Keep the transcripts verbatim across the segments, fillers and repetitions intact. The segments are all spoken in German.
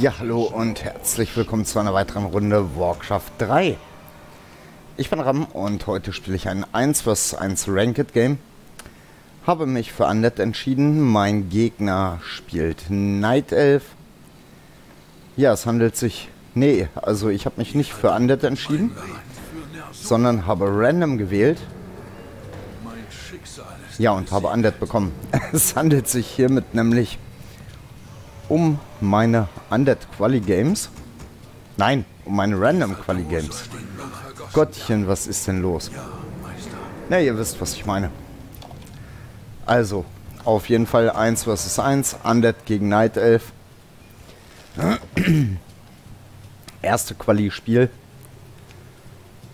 Ja, hallo und herzlich willkommen zu einer weiteren Runde Warcraft drei. Ich bin RAM und heute spiele ich ein eins gegen eins Ranked Game. Habe mich für Undead entschieden. Mein Gegner spielt Night Elf. Ja, es handelt sich... Nee, also ich habe mich nicht für Undead entschieden, sondern habe Random gewählt. Ja, und habe Undead bekommen. Es handelt sich hiermit nämlich... um meine Undead Quali Games. Nein, um meine Random Quali Games. Gottchen, was ist denn los? Na, ihr wisst, was ich meine. Also, auf jeden Fall eins gegen eins. Undead gegen Night Elf. Erste Quali-Spiel.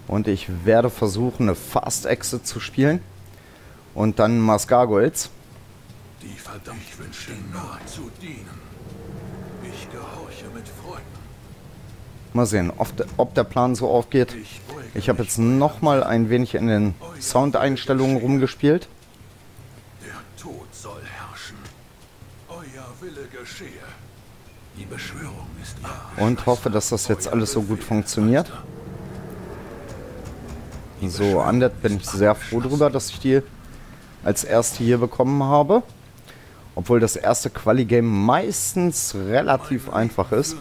Und ich werde versuchen, eine Fast Exit zu spielen. Und dann Masgargoyles. Die verdammt wünsche nur zu dienen. Ich gehorche mit Freunden. Mal sehen, ob der, ob der Plan so aufgeht. Ich habe jetzt noch mal ein wenig in den Soundeinstellungen rumgespielt. Der Tod soll herrschen. Euer Wille geschehe. Die Beschwörung ist wahr. Und hoffe, dass das jetzt alles so gut funktioniert. So, Undead bin ich sehr froh drüber, dass ich die als erste hier bekommen habe. Obwohl das erste Quali-Game meistens relativ einfach ist.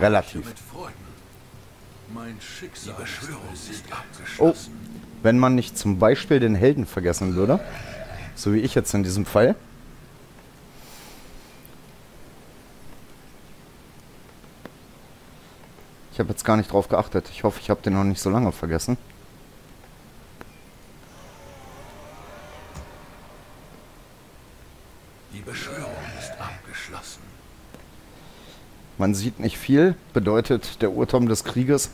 Relativ. Oh, wenn man nicht zum Beispiel den Helden vergessen würde. So wie ich jetzt in diesem Fall. Ich habe jetzt gar nicht drauf geachtet. Ich hoffe, ich habe den noch nicht so lange vergessen. Man sieht nicht viel, bedeutet, der Urturm des Krieges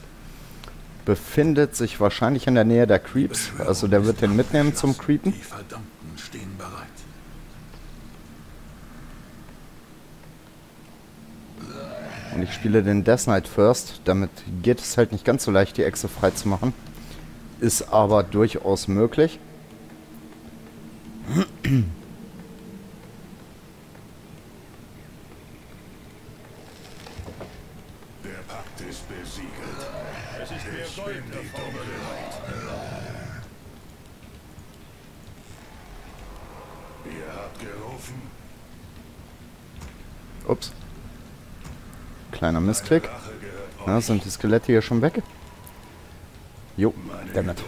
befindet sich wahrscheinlich in der Nähe der Creeps. Also der wird den mitnehmen zum Creepen. Die Verdammten stehen bereit. Und ich spiele den Death Knight First. Damit geht es halt nicht ganz so leicht, die Echse freizumachen. Ist aber durchaus möglich. Ups. Kleiner Missklick. Na, sind die Skelette hier schon weg? Jo, damit.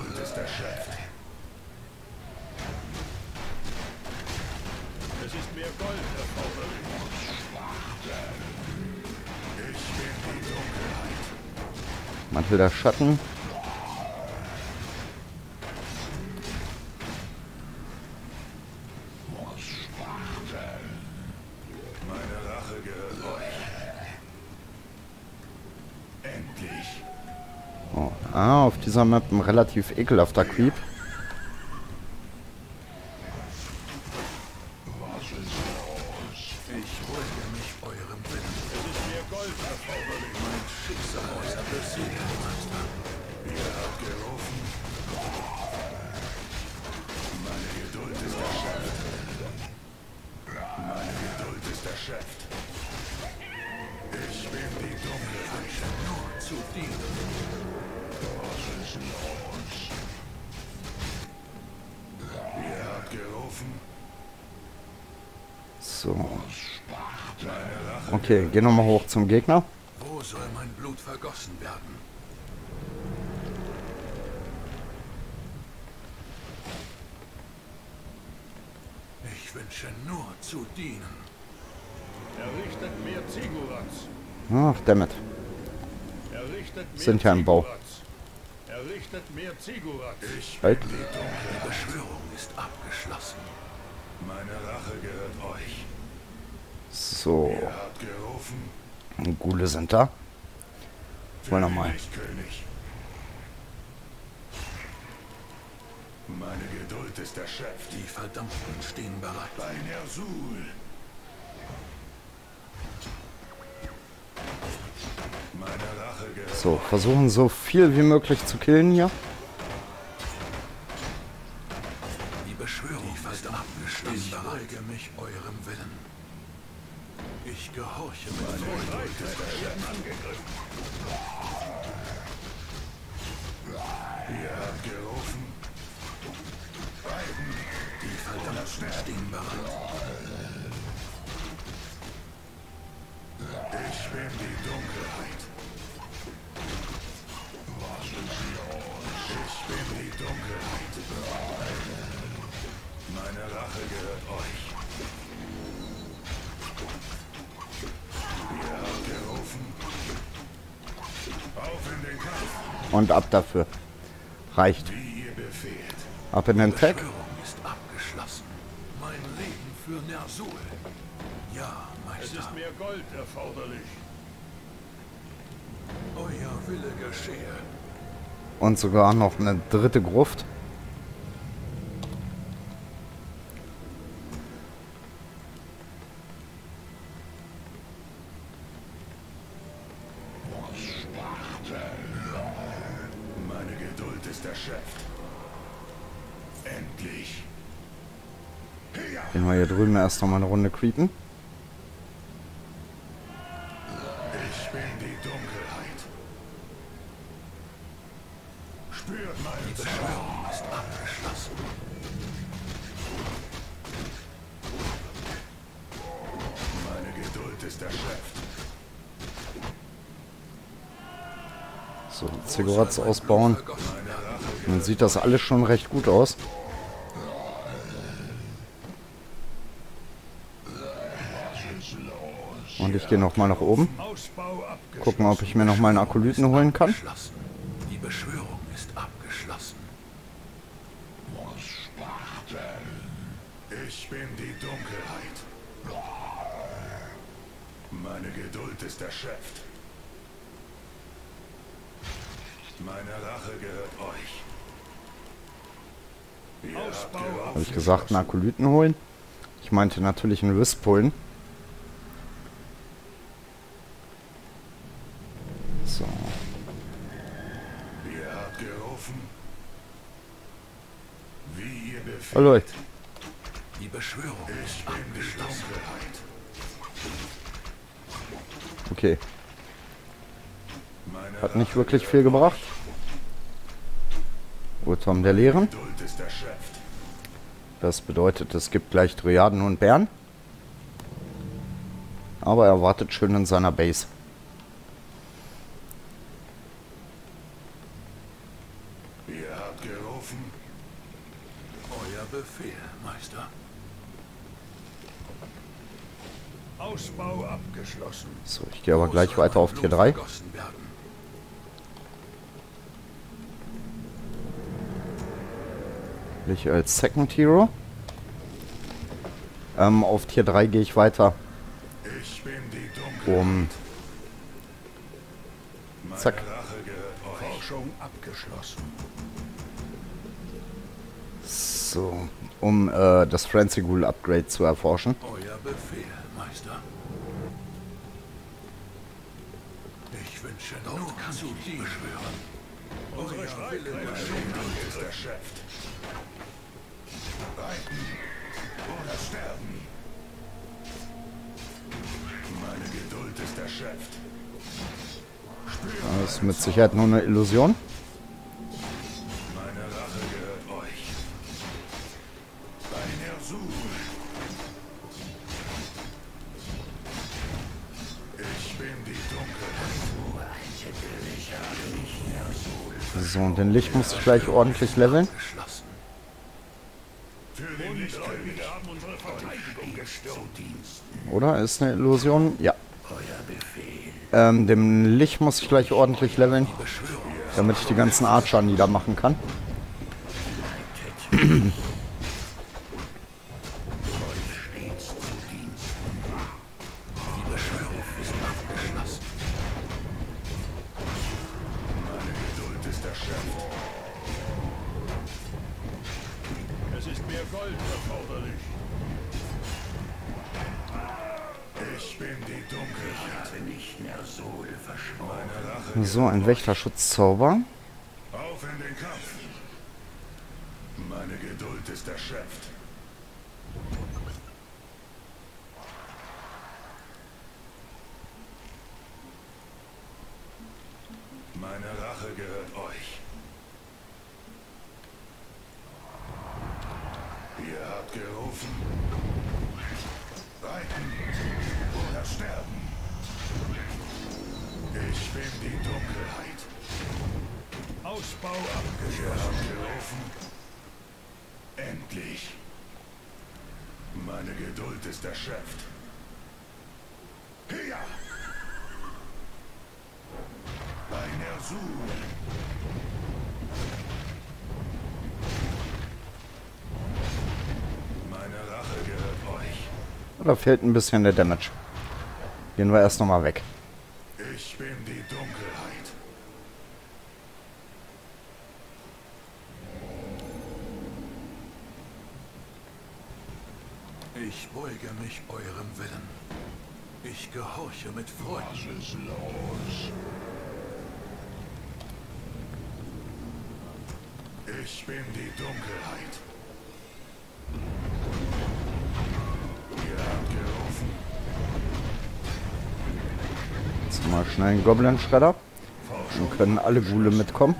Mantel der Schatten. Ah, auf dieser Map ein relativ ekelhafter Creep. So. Okay, geh nochmal hoch zum Gegner. Wo soll mein Blut vergossen werden? Ich wünsche nur zu dienen. Errichtet mir Zigurats. Ach, damit. Sind ja im Bau. Errichtet mir Zigurats. Ich halt. Die dunkle Beschwörung ist abgeschlossen. Meine Rache gehört euch. So. Ihr habt gerufen. Gule sind da. Wollen nochmal. König. Meine Geduld ist erschöpft. Die Verdammten stehen bereit. Bei Ner'zhul. Meine Rache gehört. So, versuchen so viel wie möglich zu killen hier. Die Beschwörung ist abgeschlossen. Ich beuge mich eurem Willen. Ich gehorche meinen Freunden angegriffen. Ihr habt gerufen. Die verdammten stehen bereit. Ich bin die Dunkelheit. Ich bin die Dunkelheit. Meine Rache gehört euch. Ihr habt gerufen. Auf in den Kampf. Und ab dafür. Reicht. Wie ihr befehlt. Ab in den Tag. Die Beschwörung ist abgeschlossen. Mein Leben für Ner'zhul. Ja, Meister. Es ist mehr Gold erforderlich. Euer Wille geschehe. Und sogar noch eine dritte Gruft. Gehen wir hier drüben erst noch mal eine Runde creepen. Ich bin die Dunkelheit. Spürt meine Beschwörung ist abgeschlossen. Meine Geduld ist erschöpft. So, Ziggurats ausbauen. Dann sieht das alles schon recht gut aus. Und ich gehe nochmal nach oben. Gucken, ob ich mir nochmal einen Akolyten holen kann. Die Beschwörung ist abgeschlossen. Ich bin die Dunkelheit. Meine Geduld ist erschöpft. Meine Rache gehört euch. Habe ich gesagt, einen Akolyten holen? Ich meinte natürlich einen Wisp holen. So. Ihr habt gerufen. Wie ihr befehlt. Hallo. Die Beschwörung ist abgeschlossen. Okay. Hat nicht wirklich viel gebracht. Urturm der Lehren. Das bedeutet, es gibt gleich Dryaden und Bären. Aber er wartet schön in seiner Base. Ihr habt gerufen. Euer Befehl, Meister. Ausbau abgeschlossen. So, ich gehe aber gleich weiter auf Tier drei. Ich als Second Hero. Ähm, auf Tier drei gehe ich weiter. Ich bin die Dunkelheit. Um. Zack. Forschung abgeschlossen. So. Um äh, das Frenzy Ghoul Upgrade zu erforschen. Euer Befehl, Meister. Ich wünsche nur zu die beschwören. Unsere Streitkraft ist erschöpft. Reiten oder sterben. Meine Geduld ist erschöpft. Das ist mit Sicherheit nur eine Illusion. Meine Rache gehört euch. Bei Ner'zhul. Ich bin die Dunkelheit. So, und den Licht muss ich gleich ordentlich leveln. Oder? Ist eine Illusion? Ja. Ähm, dem Licht muss ich gleich ordentlich leveln, damit ich die ganzen Archer niedermachen kann. So, ein Wächterschutzzauber. Auf in den Kampf. Meine Geduld ist erschöpft. angerufen. Dein oder sterben. Ich bin die Dunkelheit. Ausbau abgerufen. Endlich. Meine Geduld ist erschöpft. Hier! Ein Ersuchen. Meine Rache gehört euch. Da fehlt ein bisschen der Damage. Gehen wir erst nochmal weg. Ich bin die Dunkelheit. Ich beuge mich eurem Willen. Ich gehorche mit Freude. Was ist los? Ich bin die Dunkelheit. Ihr habt gerufen. Jetzt mal schnell einen Goblin-Schredder. Dann können alle Gule mitkommen.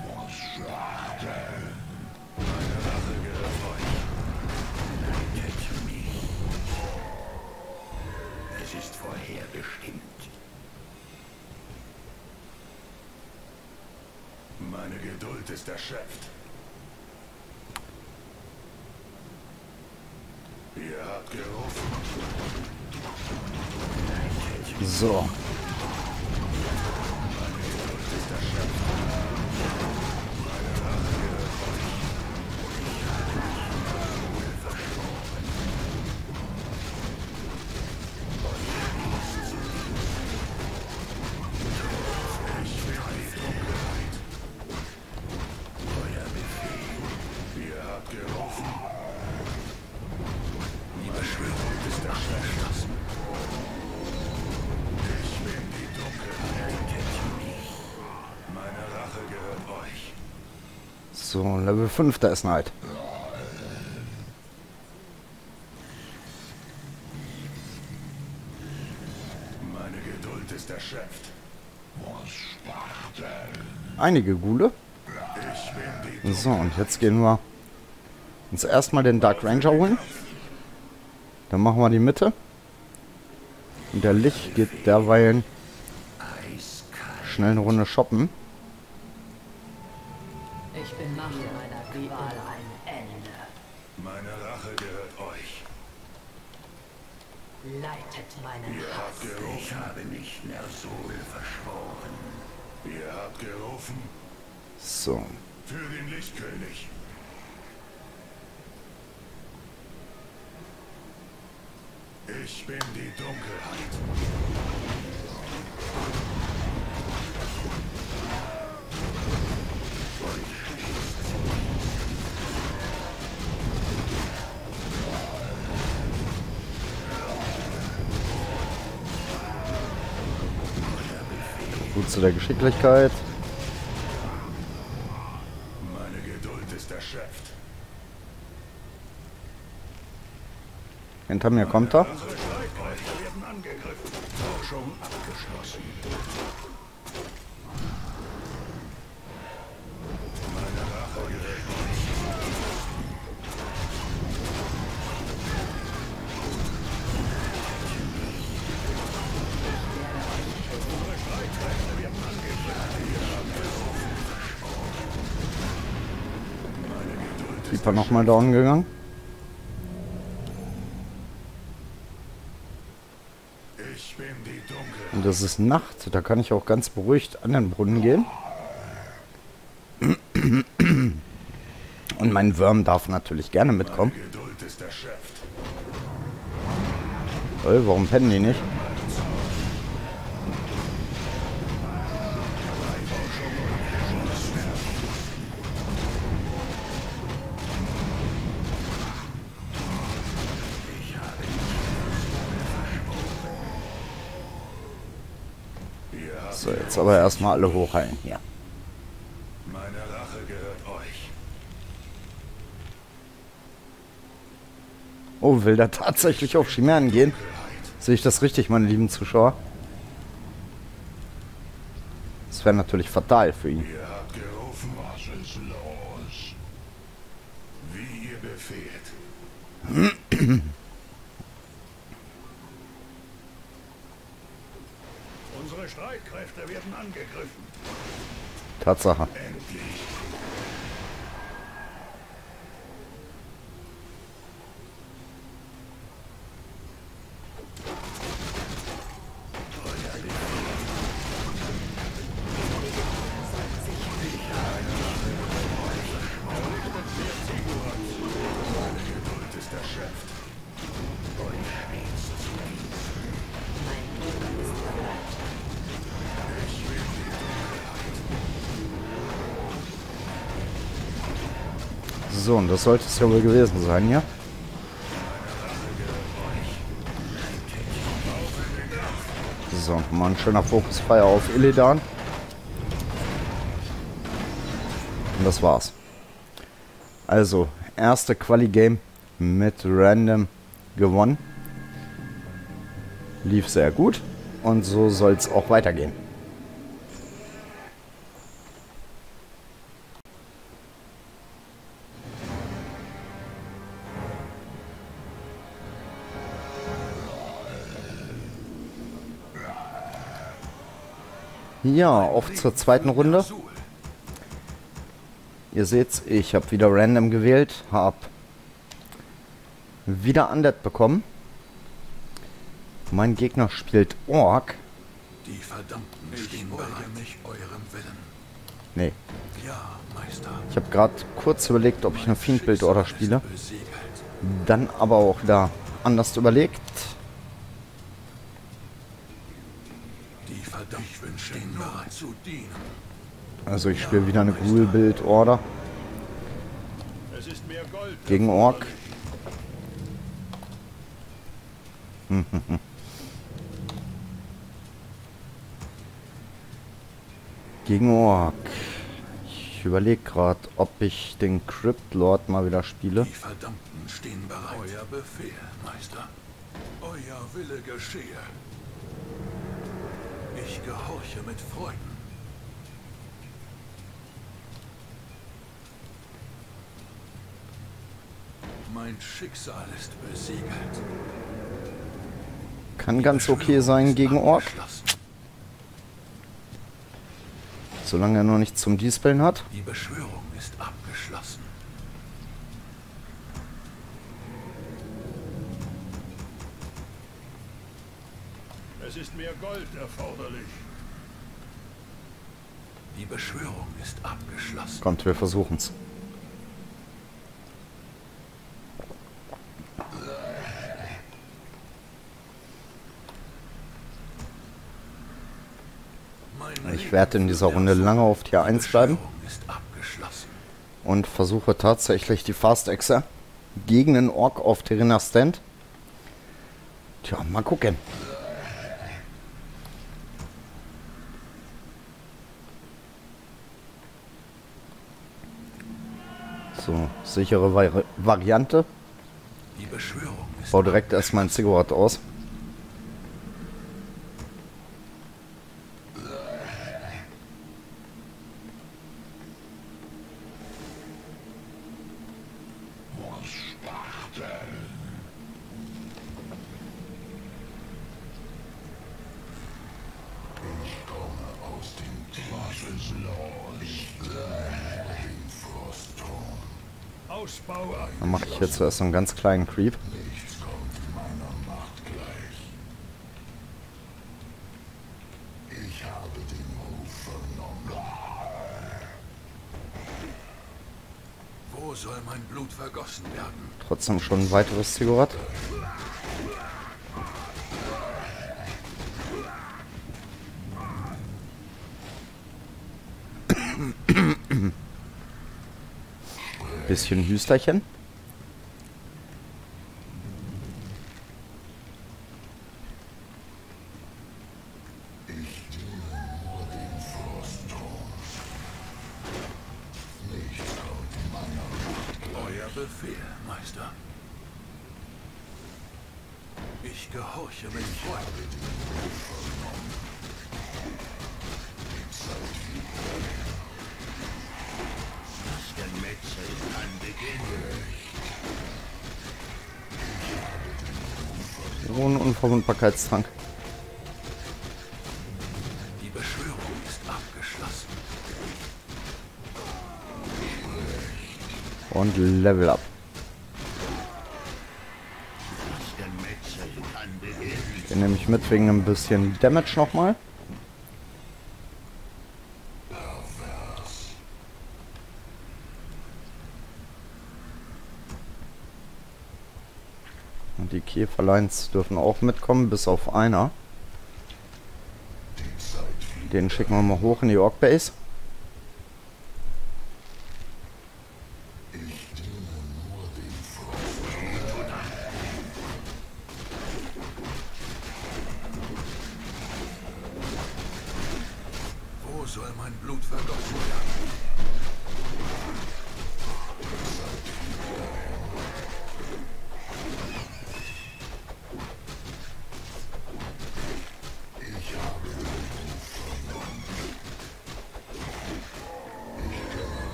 So. So, Level fünf, da ist Night. Meine Geduld ist erschöpft. Einige Ghule. So, und jetzt gehen wir uns erstmal den Dark Ranger holen. Dann machen wir die Mitte. Und der Licht geht derweil schnell eine Runde shoppen. So. Für den Lichtkönig. Ich bin die Dunkelheit. Gut zu der Geschicklichkeit. Hinter mir kommt er. Ist er nochmal down gegangen? Und das ist Nacht, da kann ich auch ganz beruhigt an den Brunnen gehen. Und mein Wurm darf natürlich gerne mitkommen. Toll, warum pennen die nicht? So, jetzt aber erstmal alle hochheilen. Ja. Meine Rache gehört euch. Oh, will da tatsächlich auf Chimären gehen? Sehe ich das richtig, meine lieben Zuschauer? Das wäre natürlich fatal für ihn. Ihr habt gerufen, was ist los? Wie ihr befehlt. Unsere Streitkräfte werden angegriffen. Tatsache. Endlich. So, und das sollte es ja wohl gewesen sein, ja? So, mal ein schöner Fokusfeuer auf Illidan. Und das war's. Also, erste Quali-Game mit Random gewonnen. Lief sehr gut. Und so soll's auch weitergehen. Ja, auf zur zweiten Runde. Ihr seht's, ich habe wieder Random gewählt, habe wieder Undead bekommen. Mein Gegner spielt Orc. Die verdammten stehen bereit. Ich beuge mich eurem Willen. Nee. Ja, Meister. Ich habe gerade kurz überlegt, ob ich eine Fiendbuild-Order spiele. Dann aber auch da anders überlegt. Also ich spiele wieder eine Ghoul-Build-Order gegen Orc. Gegen Orc. Ich überlege gerade, ob ich den Crypt-Lord mal wieder spiele. Die Verdammten stehen bereit. Euer Befehl, Meister. Euer Wille geschehe. Ich gehorche mit Freuden. Mein Schicksal ist besiegelt. Kann ganz okay sein gegen Orc. Solange er noch nichts zum Dispeln hat. Die Beschwörung ist abgeschlossen. Es ist mehr Gold erforderlich. Die Beschwörung ist abgeschlossen. Kommt, wir versuchen's. Ich werde in dieser Runde lange auf Tier eins bleiben. Und versuche tatsächlich die Fast-Exe gegen den Orc auf Terena Stand. Tja, mal gucken. So, sichere Vari Variante. Die Beschwörung ist Bau direkt erstmal einen Ziggurat aus. Dann mache ich jetzt zuerst so einen ganz kleinen Creep. Nichts kommt meiner Macht gleich. Ich habe den Ruf vernommen. Wo soll mein Blut vergossen werden? Trotzdem schon ein weiteres Ziggurat. Bisschen Hüsterchen. Euer Befehl, Meister. Ich gehorche mit Freude. Gemetzel kann beginnen. Ohne Unverwundbarkeitstrank. Die Beschwörung ist abgeschlossen. Und Level up. Den nehme ich mit wegen ein bisschen Damage nochmal. Und die Käferleins dürfen auch mitkommen, bis auf einer. Den schicken wir mal hoch in die Orc Base.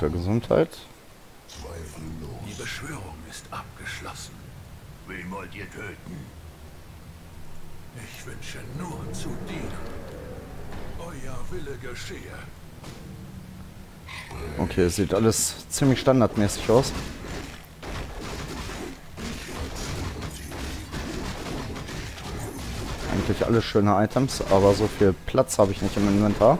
Der Gesundheit. Die Beschwörung ist abgeschlossen. Wen wollt ihr töten? Ich wünsche nur zu dienen. Euer Wille geschehe. Okay, es sieht alles ziemlich standardmäßig aus. Eigentlich alles schöne Items, aber so viel Platz habe ich nicht im Inventar.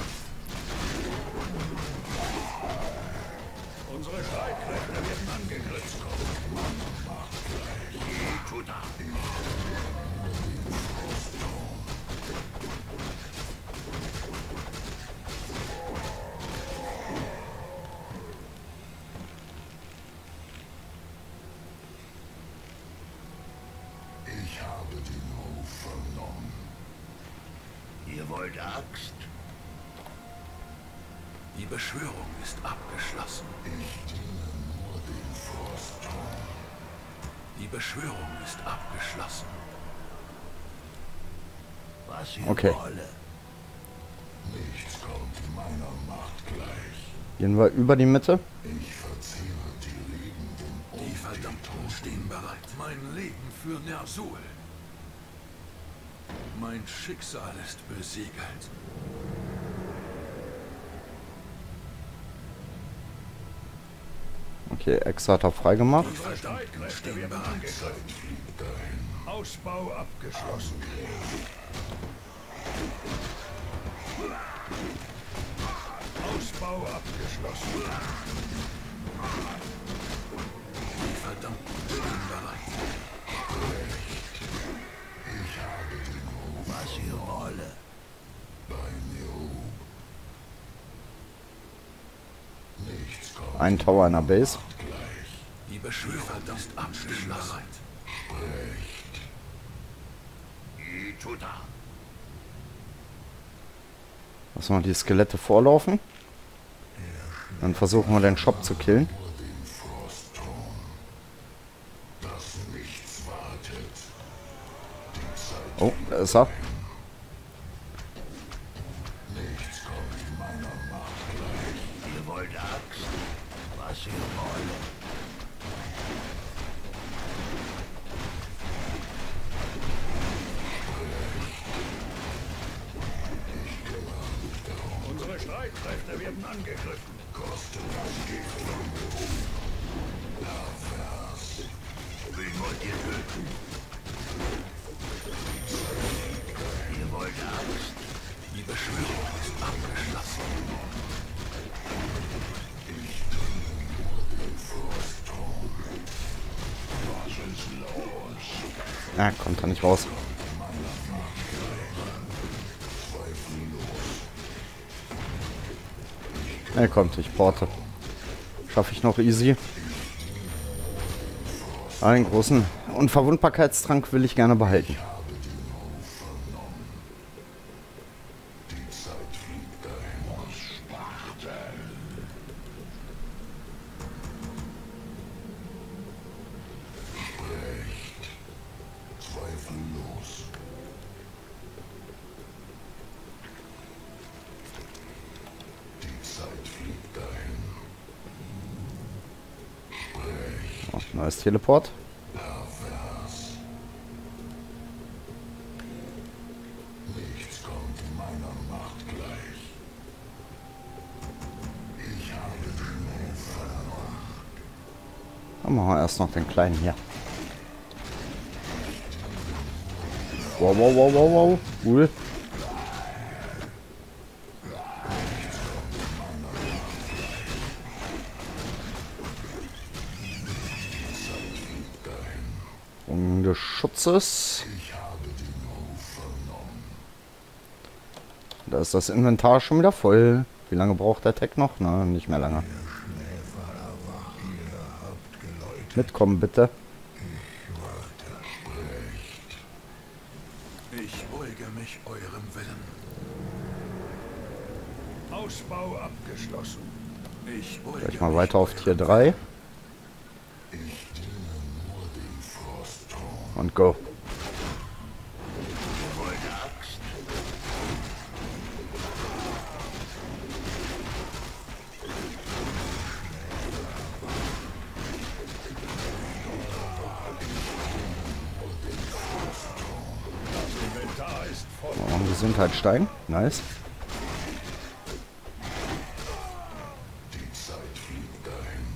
Ihr wollt Axt? Die Beschwörung ist abgeschlossen. Ich diene nur dem Forstturm. Die Beschwörung ist abgeschlossen. Was ihr okay. Wolle? Nichts kommt meiner Macht gleich. Gehen wir über die Mitte? Ich verzehre die Lebenden und die Verdammten stehen bereit. Mein Leben für Ner'zhul. Mein Schicksal ist besiegelt. Okay, Ex hat er freigemacht. Ausbau abgeschlossen. Ausbau abgeschlossen. Verdammt, ich bin bereit. Ein Tower in der Base. Die Beschwörer ist abgeschlossen. Lass mal die Skelette vorlaufen. Dann versuchen wir den Shop zu killen. Oh, da ist er. Streitkräfte werden angegriffen. Kosten das Gegner. Pervers. Wen wollt ihr töten? Ihr wollt Angst. Die Beschwörung ist abgeschlossen. Ich tue nur den Frostturm. Was ist los? Na, kommt da nicht raus. Er kommt, ich porte. Schaffe ich noch easy. Einen großen Unverwundbarkeitstrank will ich gerne behalten. Neues Teleport. Dann machen wir erst noch den kleinen hier. Wow, wow, wow, wow, wow. Cool. Und des Schutzes. Da ist das Inventar schon wieder voll. Wie lange braucht der Tech noch? Na, nicht mehr lange. Mitkommen, bitte. Ich beuge mich eurem Willen. Ausbau abgeschlossen. Ich beuge Gleich mal weiter auf Tier drei. Und go. Gesundheit steigen. Nice. Die Zeit fliegt dahin.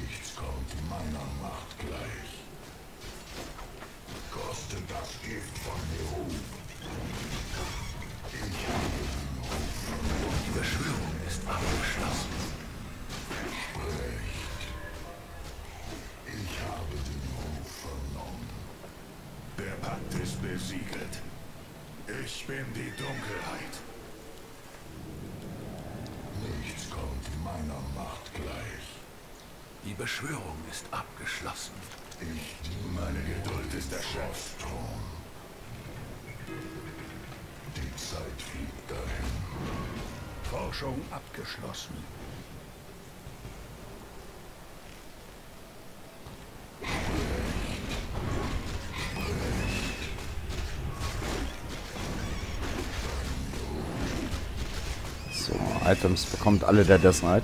Nichts kommt meiner Macht gleich. Kostet das Gift von mir Ruhe. Ich habe nur. Die Beschwörung ist abgeschlossen. Sprecht. Ich habe den Ruf vernommen. Der Pakt ist besiegelt. Ich bin die Dunkelheit. Nichts kommt meiner Macht gleich. Die Beschwörung ist abgeschlossen. Ich, meine Geduld ist erschöpft. Die Zeit fliegt dahin. Forschung abgeschlossen. Items bekommt alle der Death Knight.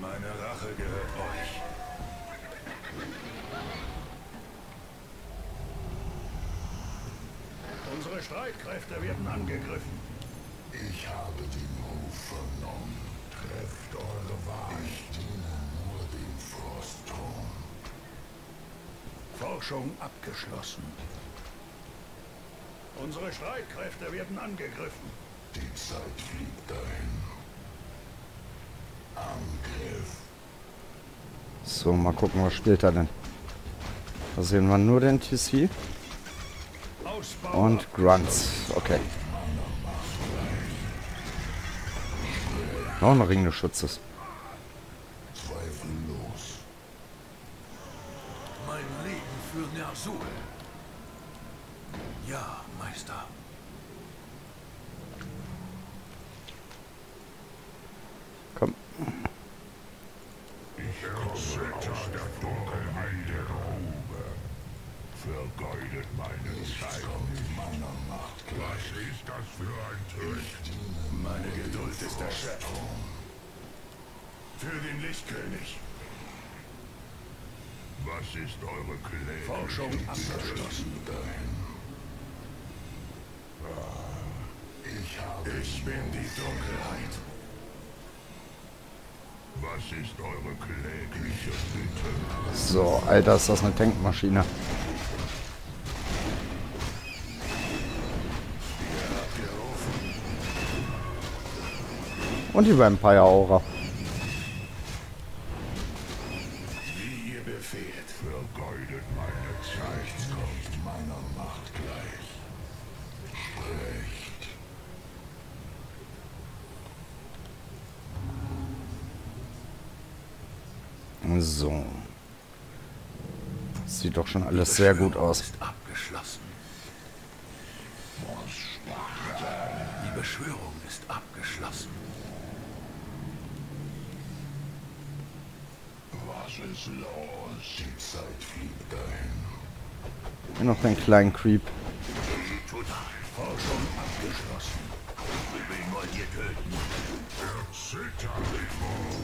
Meine Rache gehört euch. Unsere Streitkräfte werden angegriffen. Ich habe den Ruf vernommen. Trefft eure Wahl. Ich diene nur dem Frostturm. Forschung abgeschlossen. Unsere Streitkräfte werden angegriffen. Die Zeit fliegt dahin. Angriff. So, mal gucken, was spielt er denn? Da sehen wir nur den T C. Und Grunts. Okay. Noch ein Ring des Schutzes. Ja, Meister. Komm. Ich komme aus der Dunkelheit der Grube. Vergeudet meine Zeit. Meiner Macht gleich. Was ist das für ein Töricht? Meine Geduld ist erschöpft. Für den Lichtkönig. Was ist eure Kläge? Forschung abgeschlossen. Ich, habe ich bin die Dunkelheit. Was ist eure klägliche Bitte? So, Alter, ist das eine Tankmaschine. Und die Vampire-Aura. Vergeudet meine Zeit, kommt meiner Macht gleich. Sprecht. So. Das sieht doch schon alles sehr gut aus. Die Beschwörung ist abgeschlossen. Die Beschwörung ist abgeschlossen. Ist los. Die Zeit fliegt dahin. Und noch einen kleinen Creep. Forschung abgeschlossen. Wen wollt ihr töten?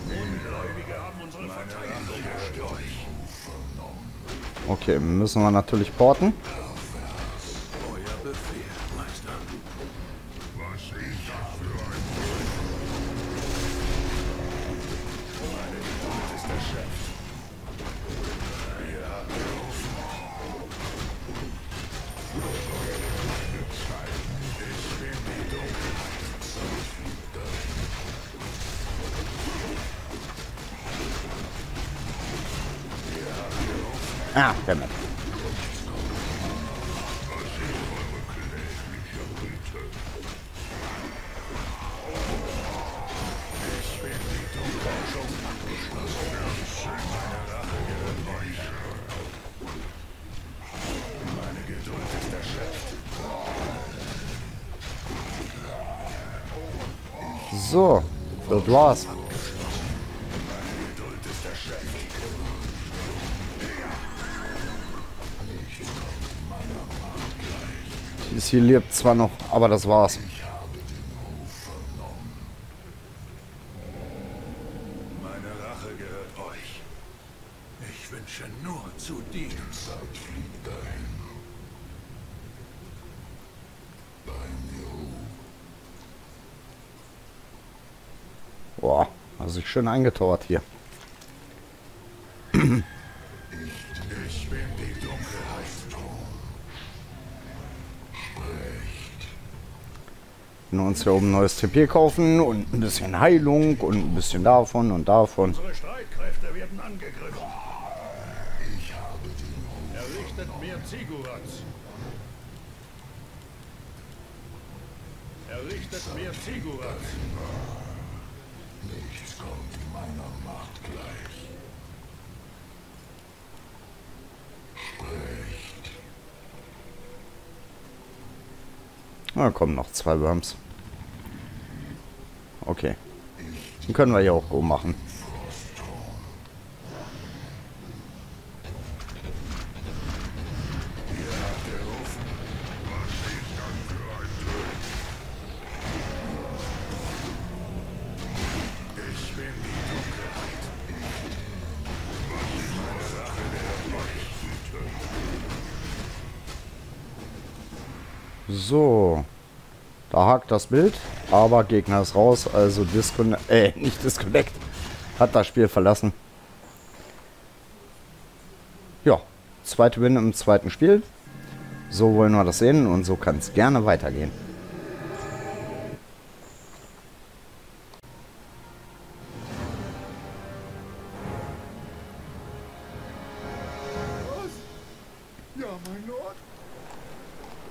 Ungläubige haben unsere Verteidigung gestört. Okay, müssen wir natürlich porten. Ah, damn it. So, das war's. Es hier lebt zwar noch, aber das war's. Boah, hat sich schön eingetauert hier. Ich bin die Dunkelheit. Spricht. Wir uns hier oben ein neues T P kaufen und ein bisschen Heilung und ein bisschen davon und davon. Unsere Streitkräfte werden angegriffen. Ich habe die Errichtet mir Zigurats. Errichtet mir Zigurats. Nichts kommt meiner Macht gleich. Spricht. Na, kommen noch zwei Worms. Okay. Dann können wir ja auch Go machen. So, da hakt das Bild, aber Gegner ist raus, also disconnect, äh, nicht disconnect, hat das Spiel verlassen. Ja, zweite Win im zweiten Spiel, so wollen wir das sehen und so kann es gerne weitergehen.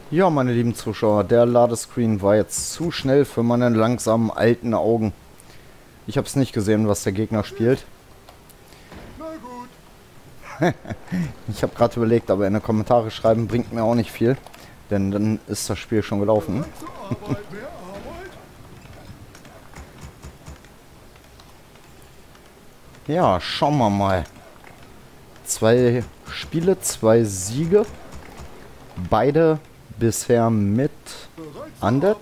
Ja, meine lieben Zuschauer, der Ladescreen war jetzt zu schnell für meine langsamen alten Augen. Ich habe es nicht gesehen, was der Gegner spielt. Na gut. Ich habe gerade überlegt, aber in die Kommentare schreiben bringt mir auch nicht viel, denn dann ist das Spiel schon gelaufen. Ja, schauen wir mal. Zwei Spiele, zwei Siege. Beide bisher mit Undead.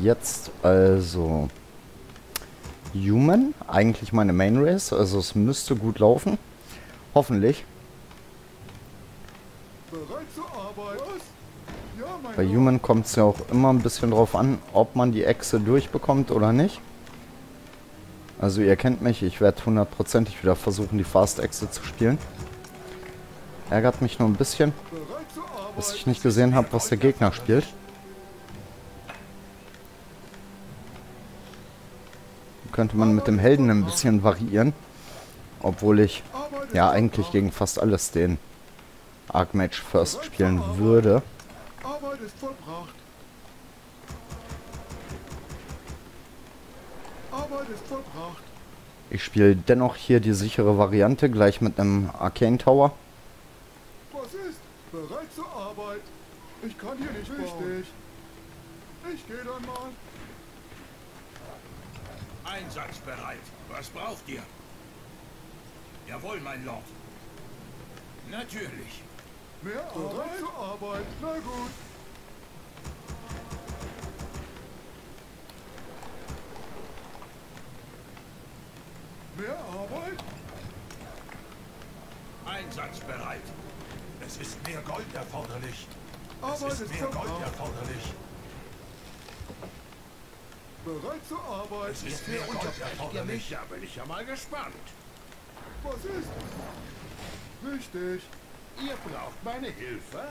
Jetzt also Human. Eigentlich meine Main Race. Also es müsste gut laufen. Hoffentlich. Bei Human kommt es ja auch immer ein bisschen drauf an, ob man die Echse durchbekommt oder nicht. Also ihr kennt mich. Ich werde hundertprozentig wieder versuchen, die Fast Echse zu spielen. Ärgert mich nur ein bisschen, dass ich nicht gesehen habe, was der Gegner spielt. Könnte man mit dem Helden ein bisschen variieren. Obwohl ich ja eigentlich gegen fast alles den Archmage First spielen würde. Ich spiele dennoch hier die sichere Variante, gleich mit einem Arcane Tower. Bereit zur Arbeit. Ich kann hier nicht richtig. Ich gehe dann mal. Einsatzbereit. Was braucht ihr? Jawohl, mein Lord. Natürlich. Mehr Arbeit? Bereit zur Arbeit. Na gut. Mehr Arbeit? Einsatzbereit. ist mehr Gold erforderlich. Es ist mehr Gold erforderlich. Bereit zur Arbeit. Es ist mehr Gold erforderlich. Da bin ich ja mal gespannt. Was ist? Richtig. Ihr braucht meine Hilfe?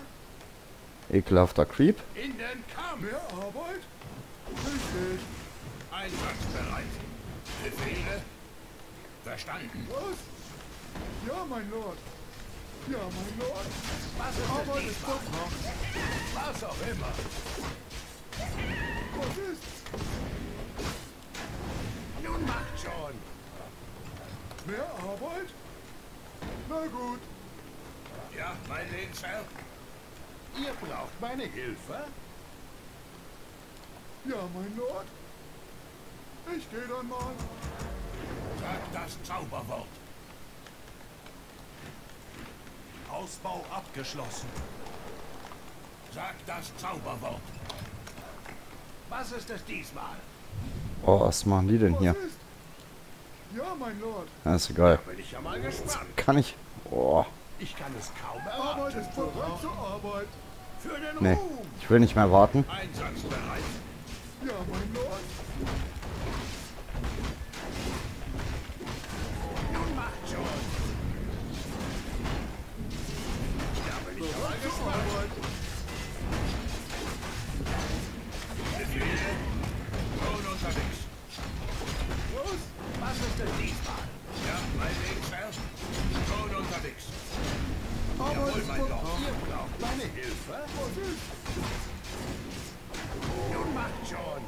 Ekelhafter Creep. In den Kampf. Mehr Arbeit? Richtig. Einsatzbereit. Befehle? Verstanden. Was? Ja, mein Lord. Ja, mein Lord. Was auch immer. Was auch immer. Was ist? Nun macht schon. Mehr Arbeit? Na gut. Ja, mein Lehnsherr. Ihr braucht meine Hilfe? Ja, mein Lord. Ich gehe dann mal. Sag das Zauberwort. Ausbau abgeschlossen. Sag das Zauberwort. Was ist es diesmal? Oh, was machen die denn hier? Ja, mein Lord. Das ist egal. Da bin ich ja mal gespannt. Das kann ich. Oh. Ich kann es kaum erwarten. Nee, ich will nicht mehr warten. Einsatzbereit. Ja, mein Lord. Nun macht schon. Was ist denn diesmal? Ja, mein Lehnsherr. Schon unterwegs. Jawohl, mein Lord. Ihr braucht meine Hilfe. Nun macht schon.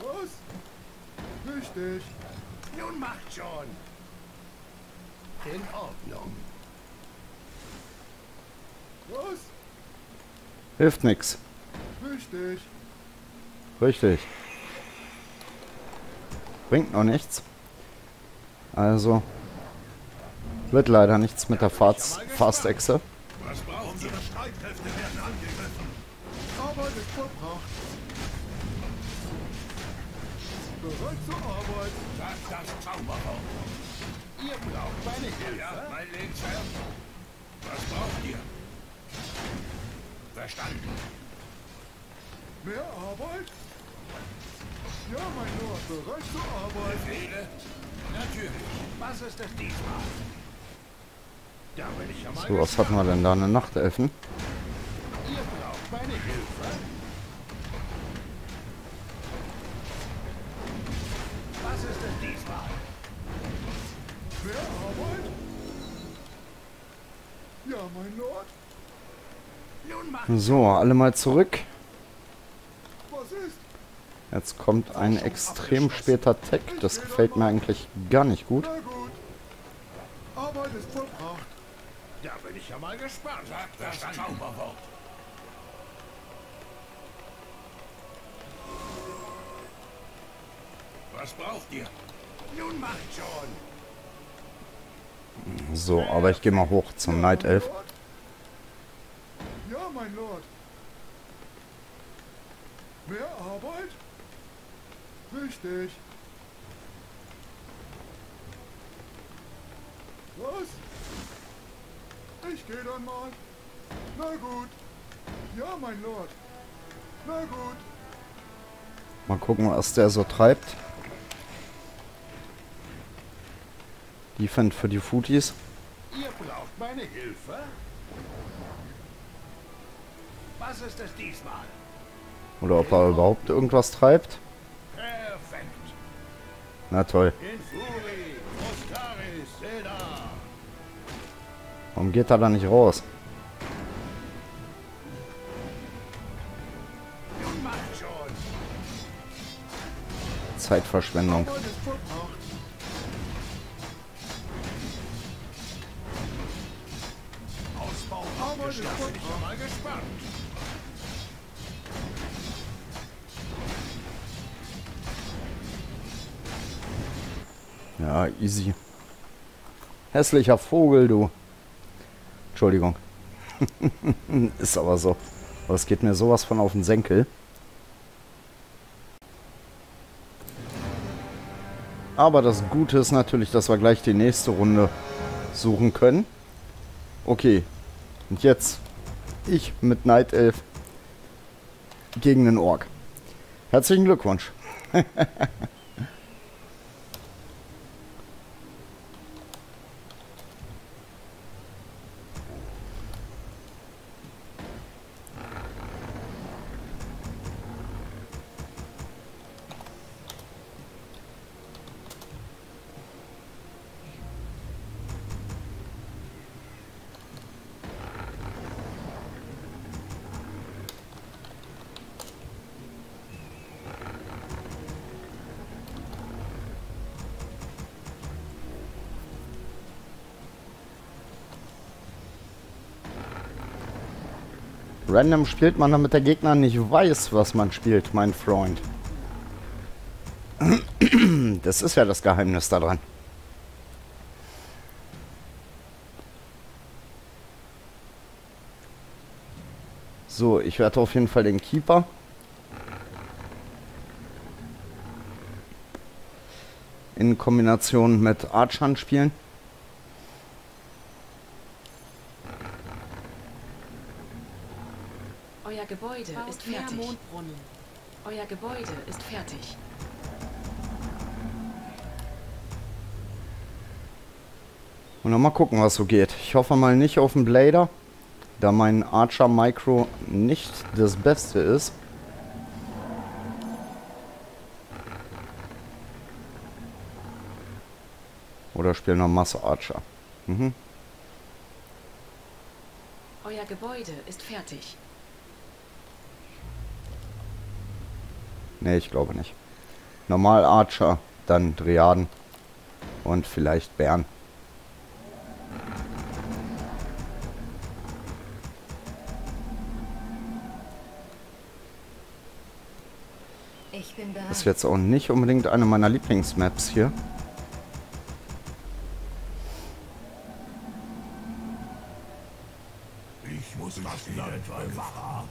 Was? Richtig. Nun macht schon. In Ordnung. Was? Hilft nix. Richtig. Richtig. Bringt noch nichts. Also wird leider nichts mit der Fast-Exe. Was braucht ihr? Verstanden. Mehr Arbeit? Ja, mein Lord, bereit zur Arbeit. Befehle? Natürlich. Was ist das diesmal? Da bin ich ja mal. So, was hatten wir denn da? Eine Nachtelfen? Ihr braucht meine Hilfe. Was ist das diesmal? Mehr Arbeit? Ja, mein Lord. So, alle mal zurück. Jetzt kommt ein extrem später Tag. Das gefällt mir eigentlich gar nicht gut. Da bin ich ja mal gespannt. Das Zauberwort. Was braucht ihr? Nun macht schon. So, aber ich gehe mal hoch zum Night Elf. Ja, mein Lord. Mehr Arbeit? Richtig. Was? Ich gehe dann mal. Na gut. Ja, mein Lord. Na gut. Mal gucken, was der so treibt. Die fand für die Footies. Ihr braucht meine Hilfe. Was ist es diesmal? Oder ob er überhaupt irgendwas treibt? Perfekt. Na toll. Warum geht er da nicht raus? Zeitverschwendung. Ausbau abgeschlossen. Ich bin mal gespannt. Ja, easy. Hässlicher Vogel, du. Entschuldigung. Ist aber so. Aber es geht mir sowas von auf den Senkel. Aber das Gute ist natürlich, dass wir gleich die nächste Runde suchen können. Okay. Und jetzt ich mit Night Elf gegen den Orc. Herzlichen Glückwunsch. Random spielt man, damit der Gegner nicht weiß, was man spielt, mein Freund. Das ist ja das Geheimnis daran. So, ich werde auf jeden Fall den Keeper. In Kombination mit Archern spielen. Euer Gebäude ist fertig. Euer Gebäude ist fertig. Und dann mal gucken, was so geht. Ich hoffe mal nicht auf den Blader, da mein Archer Micro nicht das Beste ist. Oder spielen noch Masse Archer. Mhm. Euer Gebäude ist fertig. Ne, ich glaube nicht. Normal Archer, dann Dryaden und vielleicht Bären. Ich bin bereit. Das ist jetzt auch nicht unbedingt eine meiner Lieblingsmaps hier. Ich muss das Land bewahren.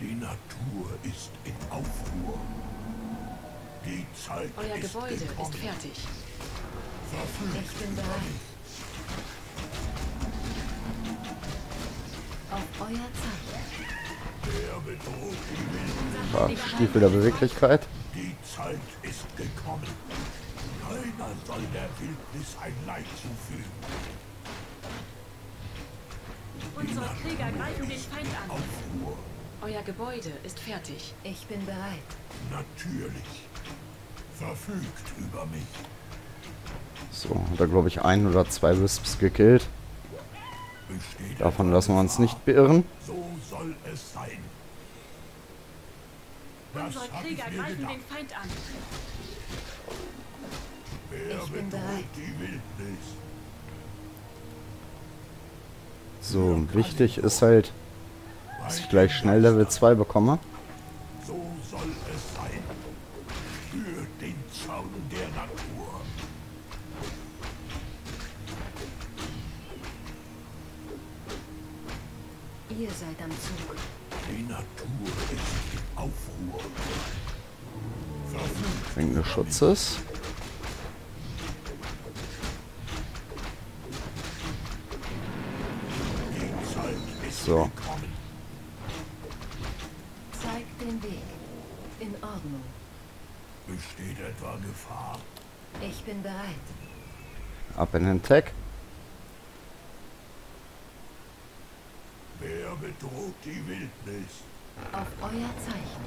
Die Natur ist in Aufruhr. Die Zeit Euer ist Gebäude gekommen. Ist fertig. Verflucht ich bin bereit. Auf euer Zeichen. Der Betrug Stiefel der Beweglichkeit. Die Zeit ist gekommen. Keiner soll der Wildnis ein Leid zufügen. Unsere Krieger greifen den Feind an. Aufruhr. Euer Gebäude ist fertig. Ich bin bereit. Natürlich. Verfügt über mich. So, hat er, glaube ich, ein oder zwei Wisps gekillt. Davon lassen wir uns nicht beirren. So soll es sein. Unsere Krieger greifen den Feind an. Ich bin bereit. Die Wildnis. So, wichtig ist halt, dass ich gleich schnell Level zwei bekomme. So soll es sein. Für den Zaun der Natur. Ihr seid am Zug. Die Natur ist in Aufruhr. Wegen des Schutzes. So. Besteht etwa Gefahr? Ich bin bereit. Ab in den Tech. Wer bedroht die Wildnis? Auf euer Zeichen.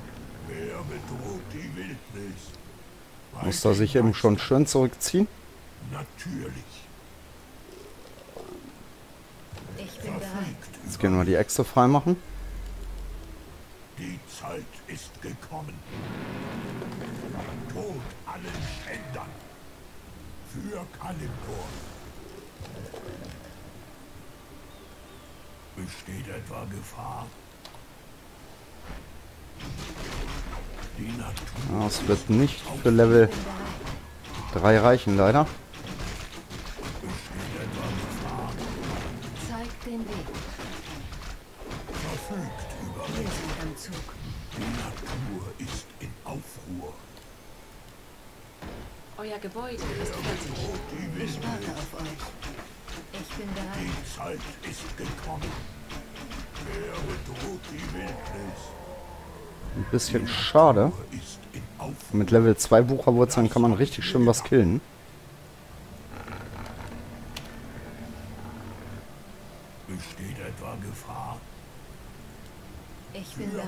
Wer bedroht die Wildnis? Muss er sich eben schon schön zurückziehen? Natürlich. Ich bin bereit. Jetzt können wir die Echse freimachen. Die Zeit ist gekommen. Tod allen Schändern. Für Kalimpor. Besteht etwa Gefahr? Die Natur. Das wird nicht für Level drei reichen, leider. Besteht etwa Gefahr? Zeigt den Weg. Verfügt über den Zug. Die Natur ist in Aufruhr. Euer Gebäude ist fertig. Ich warte auf euch. Ich bin bereit. Die Zeit ist gekommen. Wer bedroht die Wildnis? Ein bisschen schade. Mit Level zwei Wucherwurzeln kann man richtig schön was killen. Besteht etwa Gefahr? Ich bin bereit.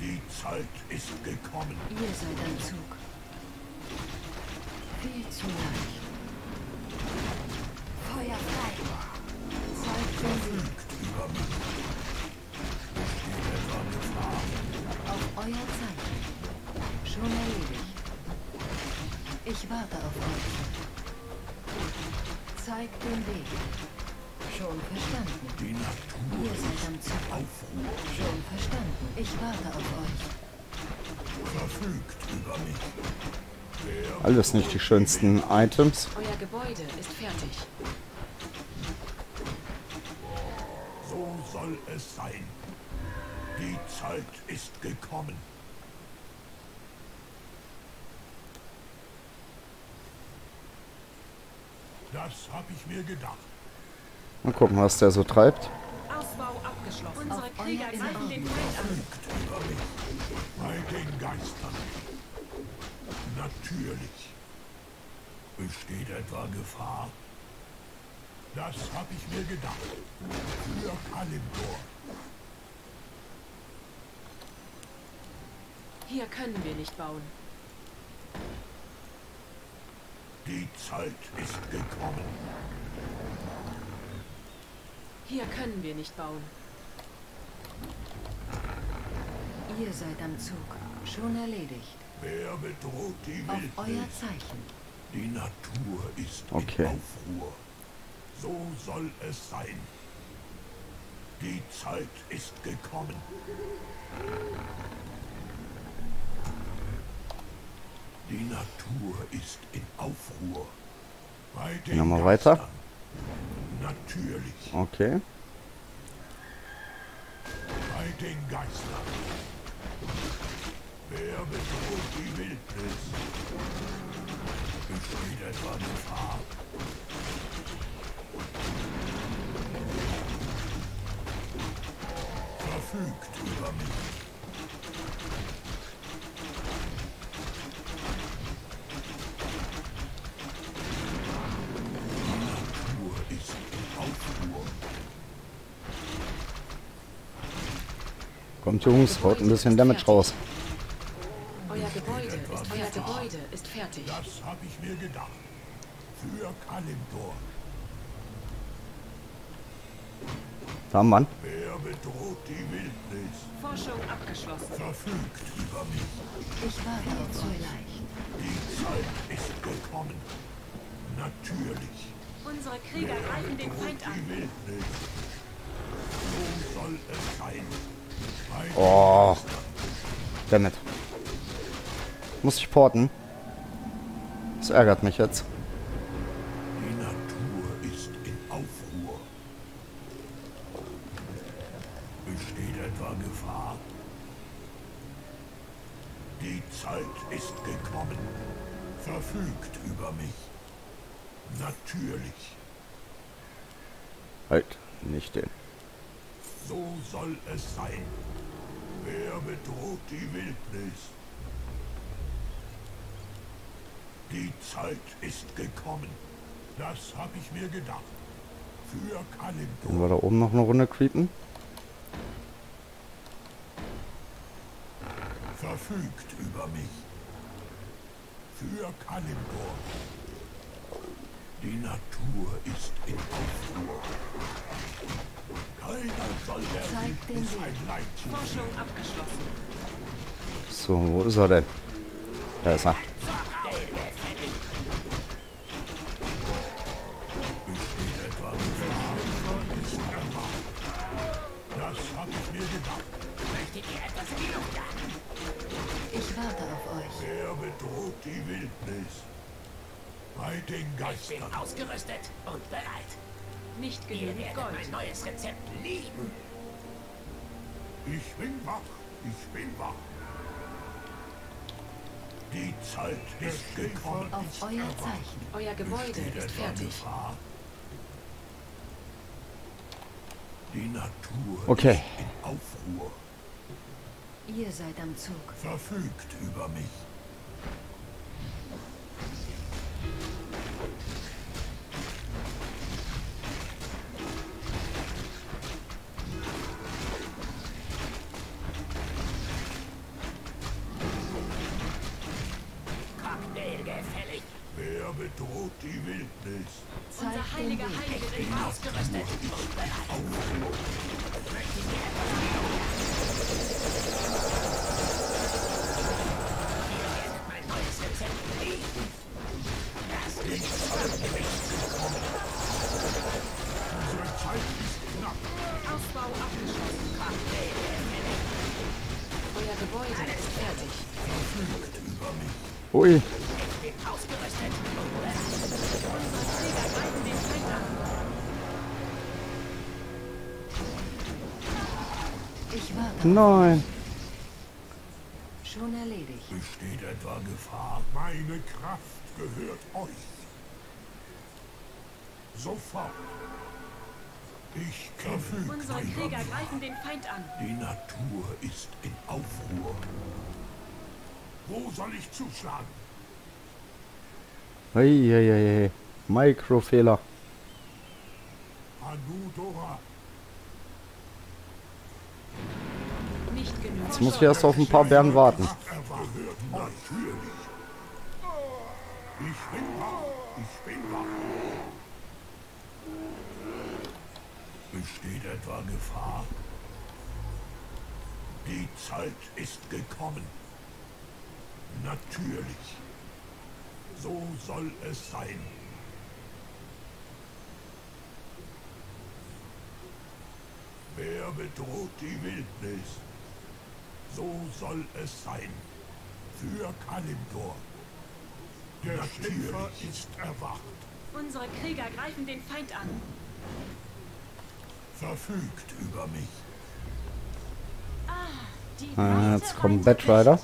Die Zeit ist gekommen. Ihr seid am Zug. Viel zu leicht. Feuer frei. Zeit verfügt über mich. Besteht etwa Gefahr? Auf euer Zeichen. Schon erledigt. Ich warte auf euch. Zeigt den Weg. Schon verstanden. Die Natur. Ihr seid am Zug. Aufruhr. Schon verstanden. Ich warte auf euch. Verfügt über mich. Alles nicht die schönsten Items. Euer Gebäude ist fertig. So soll es sein. Die Zeit ist gekommen. Das habe ich mir gedacht. Mal gucken, was der so treibt. Ausbau abgeschlossen. Unsere Krieger greifen den Feind an. Bei den Geistern. Natürlich. Besteht etwa Gefahr? Das habe ich mir gedacht. Für Kalimdor. Hier können wir nicht bauen. Die Zeit ist gekommen. Hier können wir nicht bauen. Ihr seid am Zug. Schon erledigt. Wer bedroht die Wildnis? Auf euer Zeichen. Die Natur ist okay. In Aufruhr. So soll es sein. Die Zeit ist gekommen. Die Natur ist in Aufruhr. Bei den nochmal weiter. Natürlich. Okay. Bei den Geistern. Wer bedroht die Wildnis? Besteht etwa Gefahr? Verfügt über mich. Die Natur ist in Aufruhr. Kommt Jungs, haut ein bisschen Damage raus. Ist fertig. Das habe ich mir gedacht. Für Kalimdor. Da, Mann. Wer bedroht die Wildnis? Forschung abgeschlossen. Verfügt über mich. Ich war hier zu leicht. Die Zeit ist gekommen. Natürlich. Unsere Krieger greifen den Feind an. Die Wildnis. So soll es sein. Bei oh. Damit. Muss ich porten? Das ärgert mich jetzt. Die Natur ist in Aufruhr. Besteht etwa Gefahr? Die Zeit ist gekommen. Verfügt über mich. Natürlich. Halt, nicht den. So soll es sein. Wer bedroht die Wildnis? Die Zeit ist gekommen. Das habe ich mir gedacht. Für Kalimdor. Können wir da oben noch eine Runde creepen? Verfügt über mich. Für Kalimdor. Die Natur ist in Aufruhr. Keiner soll der Wildnis ein Leid tun. Forschung abgeschlossen. So, wo ist er denn? Da ist er. Die Wildnis. Bei den Geistern. Ich bin ausgerüstet und bereit. Nicht genügend Gold. Ihr werdet mein neues Rezept lieben. Ich bin wach. Ich bin wach. Die Zeit ist gekommen. Auf euer Zeichen. Euer Gebäude ist fertig. Die Natur okay. ist in Aufruhr. Ihr seid am Zug. Verfügt über mich. Bedroht die Wildnis. Unser heiliger Heilige wird ausgerüstet und euer Gebäude ist fertig. Verfügt über mich. Ui. Nein. Schon erledigt. Besteht etwa Gefahr? Meine Kraft gehört euch. Sofort. Ich kämpfe. Unsere Krieger greifen den Feind an. Die Natur ist in Aufruhr. Wo soll ich zuschlagen? Hey, hey, hey. Mikrofehler. Anudora. Jetzt muss ich erst auf ein paar Bären warten. Besteht etwa Gefahr? Die Zeit ist gekommen. Natürlich. So soll es sein. Wer bedroht die Wildnis? So soll es sein. Für Kalimdor. Der Schöpfer ist erwacht. Unsere Krieger greifen den Feind an. Verfügt über mich. Ah, die ah, jetzt kommt Batrider.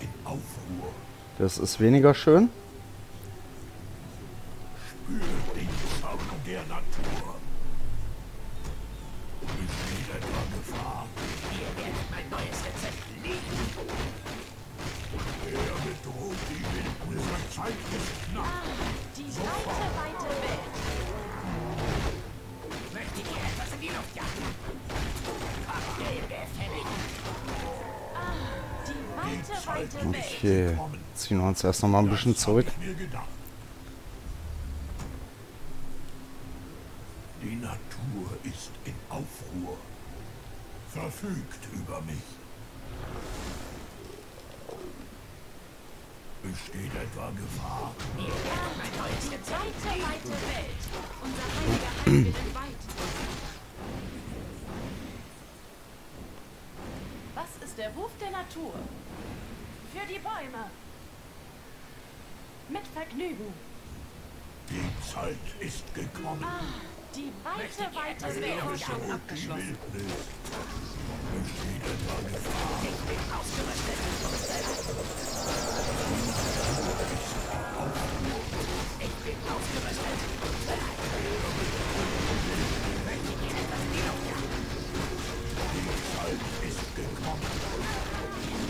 Das ist weniger schön. Spürt den Zauber der Natur. Besteht etwa Gefahr? Ihr werdet mein neues Rezept lieben. Er bedroht die Welt. Unsere Zeit ist knapp. Ah, die weite, weite Welt. Möchtet ihr etwas in die Luft jagen? Ah, die weite, weite Welt. Okay, ziehen wir uns erst noch mal ein bisschen zurück. Die Natur ist in Aufruhr. Verfügt über mich. Besteht etwa Gefahr? Ja, mein neues Rezept. Weite, weite Welt. Unser heiliger Heilige in Weit. Was ist der Ruf der Natur? Für die Bäume. Mit Vergnügen. Die Zeit ist gekommen. Ah. Die weite, weite Welt ist schon abgeschlossen. Ich bin ausgerüstet. Ich bin ausgerüstet. Möchtet ihr etwas Bildung haben? Die Zeit ist gekommen.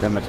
Damit.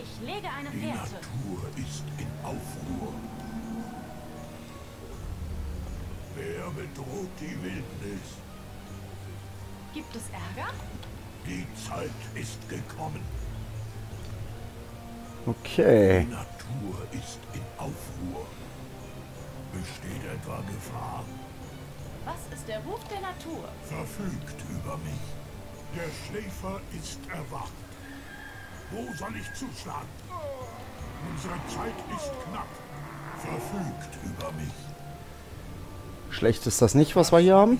Ich lege eine Fährte. Die Natur ist in Aufruhr. Wer bedroht die Wildnis? Gibt es Ärger? Die Zeit ist gekommen. Okay. Die Natur ist in Aufruhr. Besteht etwa Gefahr? Was ist der Ruf der Natur? Verfügt über mich. Der Schläfer ist erwacht. Wo soll ich zuschlagen? Unsere Zeit ist knapp. Verfügt über mich. Schlecht ist das nicht, was wir hier haben.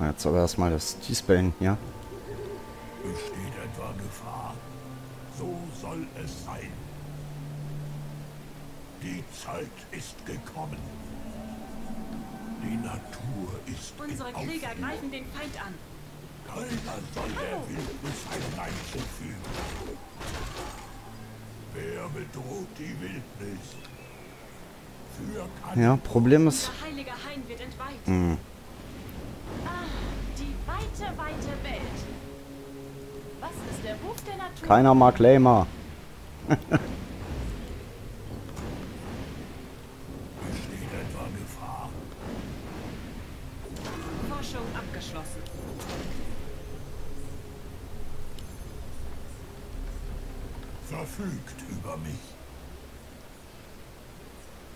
Jetzt aber erstmal das Dispellen hier. Besteht etwa Gefahr? So soll es sein. Die Zeit ist gekommen. Die Natur ist in Aufruhr. Unsere Krieger greifen den Feind an. Keiner soll der Wildnis ein Leid zufügen. Wer bedroht die Wildnis? Für ja, Problem ist. Heiliger Hain wird entweiht. Hm. Ah, die weite, weite Welt. Was ist der Ruf der Natur? Keiner mag Lamer. Besteht etwa Gefahr? Forschung abgeschlossen. Verfügt über mich.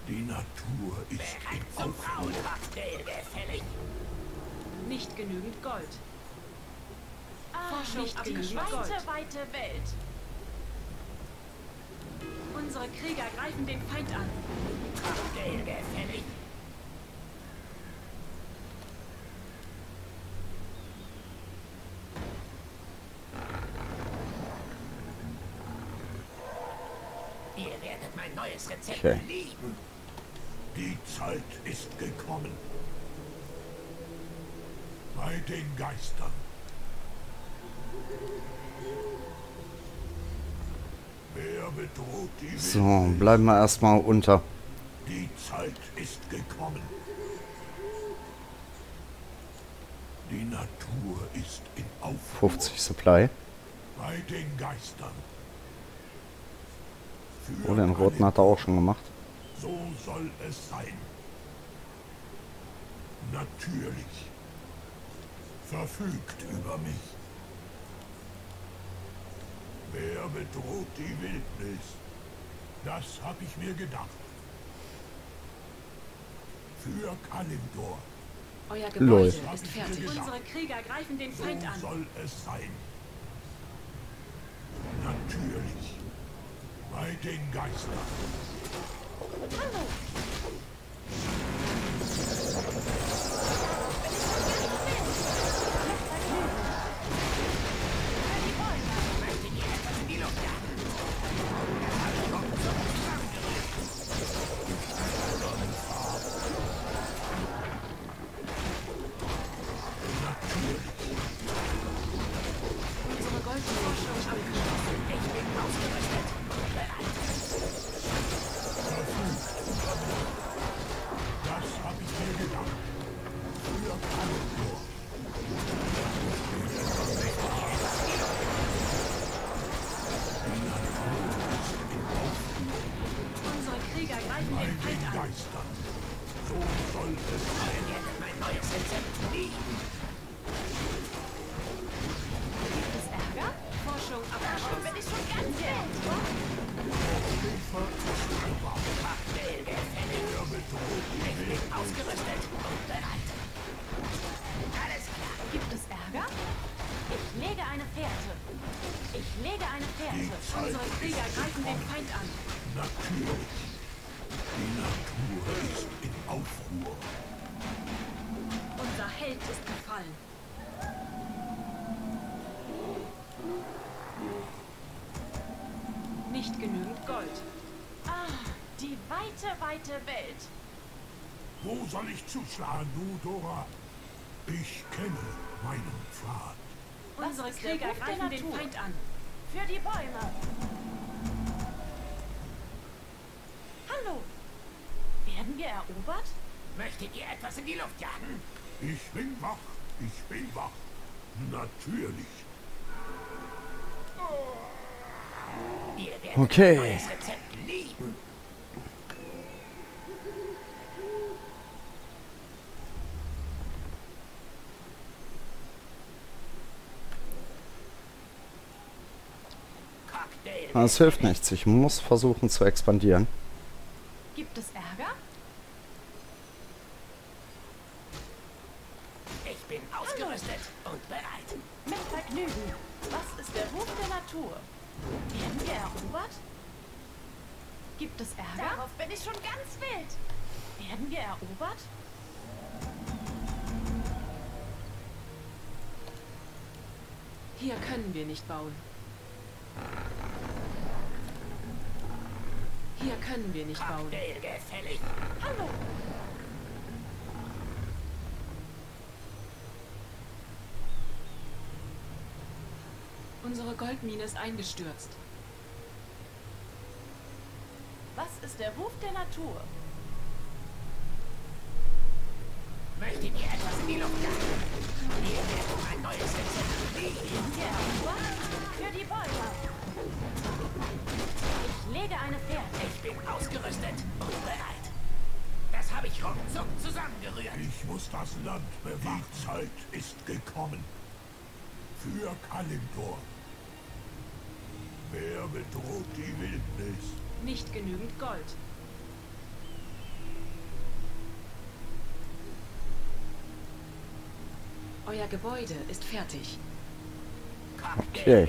Die Natur ist in Aufruhr. Nicht genügend Gold. Forschung nicht die weite, weite Welt. Unsere Krieger greifen den Feind an. Ihr werdet mein neues Rezept okay. lieben. Die Zeit ist gekommen. Bei den Geistern. So, bleiben wir erstmal unter. Die Zeit ist gekommen. Die Natur ist in Aufruhr. fünfzig Supply. Bei den Geistern. Oh, den roten hat er auch schon gemacht. So soll es sein. Natürlich. Verfügt über mich. Wer bedroht die Wildnis? Das habe ich mir gedacht. Für Kalimdor. Euer Gebäude ist fertig. Unsere Krieger greifen den Feind an. So soll es sein. Natürlich. Bei den Geistern. Hallo. Welt. Wo soll ich zuschlagen, du Dora? Ich kenne meinen Pfad. Unsere Krieger greifen den Feind an. Für die Bäume. Hallo. Werden wir erobert? Möchtet ihr etwas in die Luft jagen? Ich bin wach. Ich bin wach. Natürlich. Okay. Es hilft nichts. Ich muss versuchen zu expandieren. Gibt es Ärger? Ich bin ausgerüstet und bereit. Mit Vergnügen. Was ist der Ruf der Natur? Werden wir erobert? Gibt es Ärger? Darauf bin ich schon ganz wild. Werden wir erobert? Hier können wir nicht bauen. Hier können wir nicht bauen. Hallo. Unsere Goldmine ist eingestürzt. Was ist der Ruf der Natur? Möchtet ihr etwas in die Luft lassen? Wir werden ein neues Rezept. Für die Bäume. Ich lege eine Pferd. Ich bin ausgerüstet und bereit. Das habe ich ruckzuck zusammengerührt. Ich muss das Land bewachen. Die Zeit ist gekommen. Für Kalimdor. Wer bedroht die Wildnis? Nicht genügend Gold. Euer Gebäude ist fertig. Okay.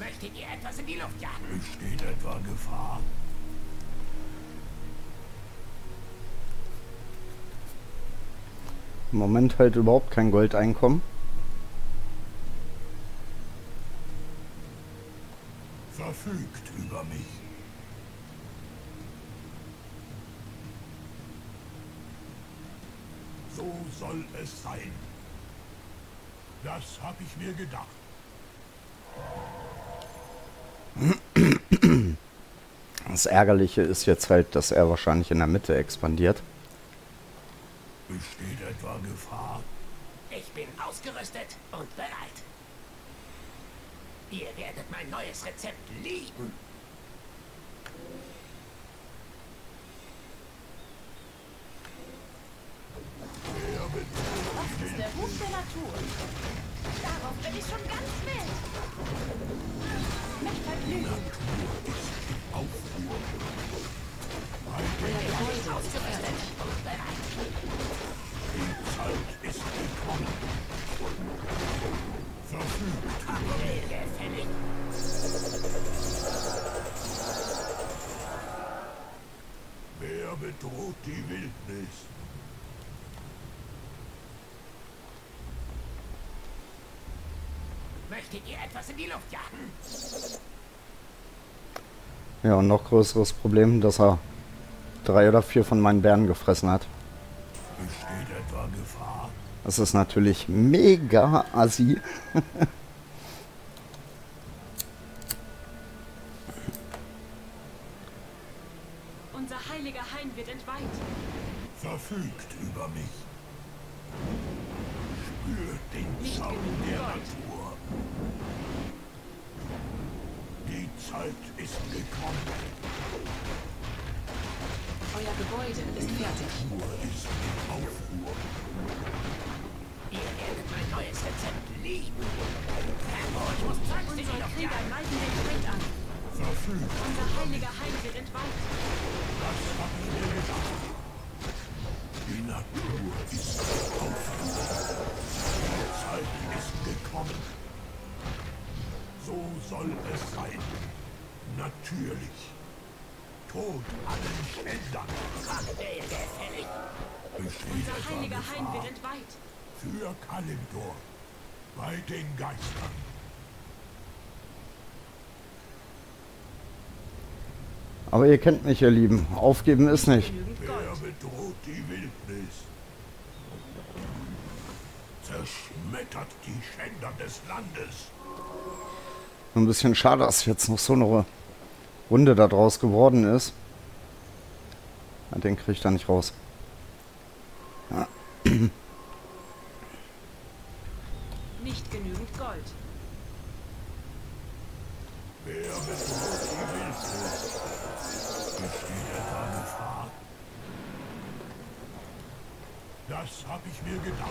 Möchtet ihr etwas in die Luft jagen? Besteht etwa Gefahr? Im Moment halt überhaupt kein Goldeinkommen. Verfügt über mich. So soll es sein. Das habe ich mir gedacht. Das Ärgerliche ist jetzt halt, dass er wahrscheinlich in der Mitte expandiert. Besteht etwa Gefahr? Ich bin ausgerüstet und bereit. Ihr werdet mein neues Rezept lieben. Das ist der Ruf der Natur. Darauf bin ich schon ganz wild. Mit Vergnügen. Wer bedroht die Wildnis? Möchtet ihr etwas in die Luft jagen? Ja, und noch größeres Problem, dass er drei oder vier von meinen Bären gefressen hat. Besteht etwa Gefahr? Das ist natürlich mega assi. Unser heiliger Hain wird entweiht. Verfügt über mich. Spürt den Zauber der Natur. Die Zeit ist gekommen. Euer Gebäude ist fertig. Die Natur ist in Aufruhr. Ihr werdet mein neues Rezept lieben. Herr, ich muss zeigen, unser Krieger leiten den Schritt an. Verfügt. Unser heiliger Heil wird entweiht. Das haben wir gedacht. Die Natur ist in Aufruhr. Die Zeit ist gekommen. So soll es sein. Natürlich. Tod allen Schändern. Unser heiliger Heim wird entweiht. Für Kalimdor. Bei den Geistern. Aber ihr kennt mich, ihr Lieben. Aufgeben ist nicht. Wer bedroht die Wildnis? Zerschmettert die Schänder des Landes. Ein bisschen schade, dass jetzt noch so eine Runde da draus geworden ist. Den kriege ich da nicht raus. Ja. nicht genügend Gold. Wer wird wohl gewesen? Besteht etwa Gefahr? Das habe ich mir gedacht.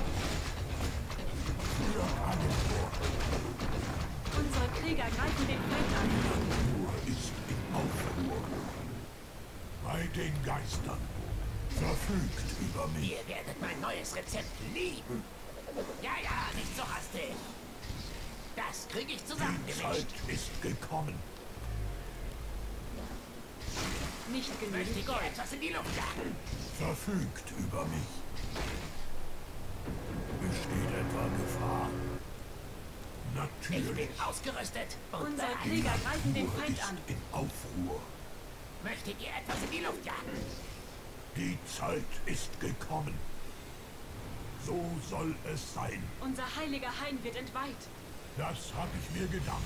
Für alle vor. Unsere Krieger greifen den Feind an. Die Natur ist in Aufruhr. Bei den Geistern verfügt über mich. Ihr werdet mein neues Rezept lieben. Ja, ja, nicht so hastig. Das kriege ich zusammengemischt. Die Zeit ist gekommen. Nicht genügend. Möchte ich Gold, etwas in die Luft jagen? Verfügt über mich. Besteht etwa Gefahr? Natürlich. Ich bin ausgerüstet. Unser Krieger greifen den Feind an. In Aufruhr. Möchtet ihr etwas in die Luft jagen? Die Zeit ist gekommen. So soll es sein. Unser heiliger Hain wird entweiht. Das habe ich mir gedacht.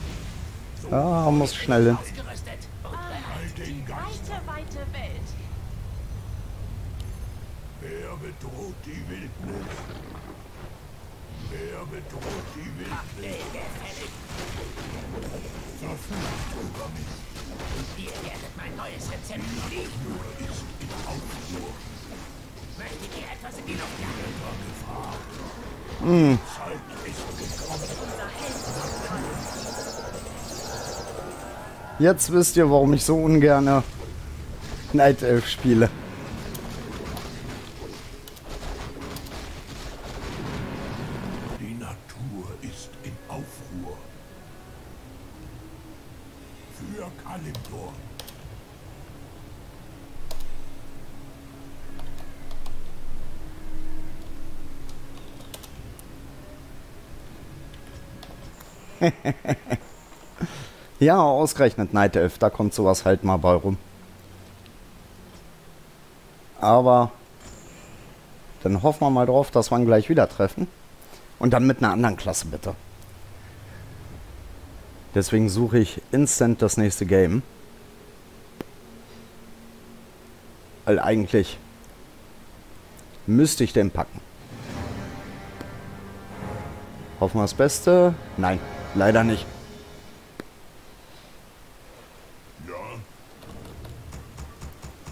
So ah, muss schnell. Ah, die weite, weite Welt. Wer bedroht die Wildnis? Wer bedroht die Wildnis? Verfügt über mich. Ihr werdet mein neues Rezept lieben. Die Natur ist in Aufruhr. Möchtet ihr etwas in die Luft jagen? Gefahr. Zeit ist gekommen. Jetzt wisst ihr, warum ich so ungerne Night Elf spiele. Die Natur ist in Aufruhr. Für Kalimdor. Ja, ausgerechnet Night Elf, da kommt sowas halt mal bei rum. Aber dann hoffen wir mal drauf, dass wir ihn gleich wieder treffen. Und dann mit einer anderen Klasse, bitte. Deswegen suche ich instant das nächste Game. Weil eigentlich müsste ich den packen. Hoffen wir das Beste? Nein, leider nicht.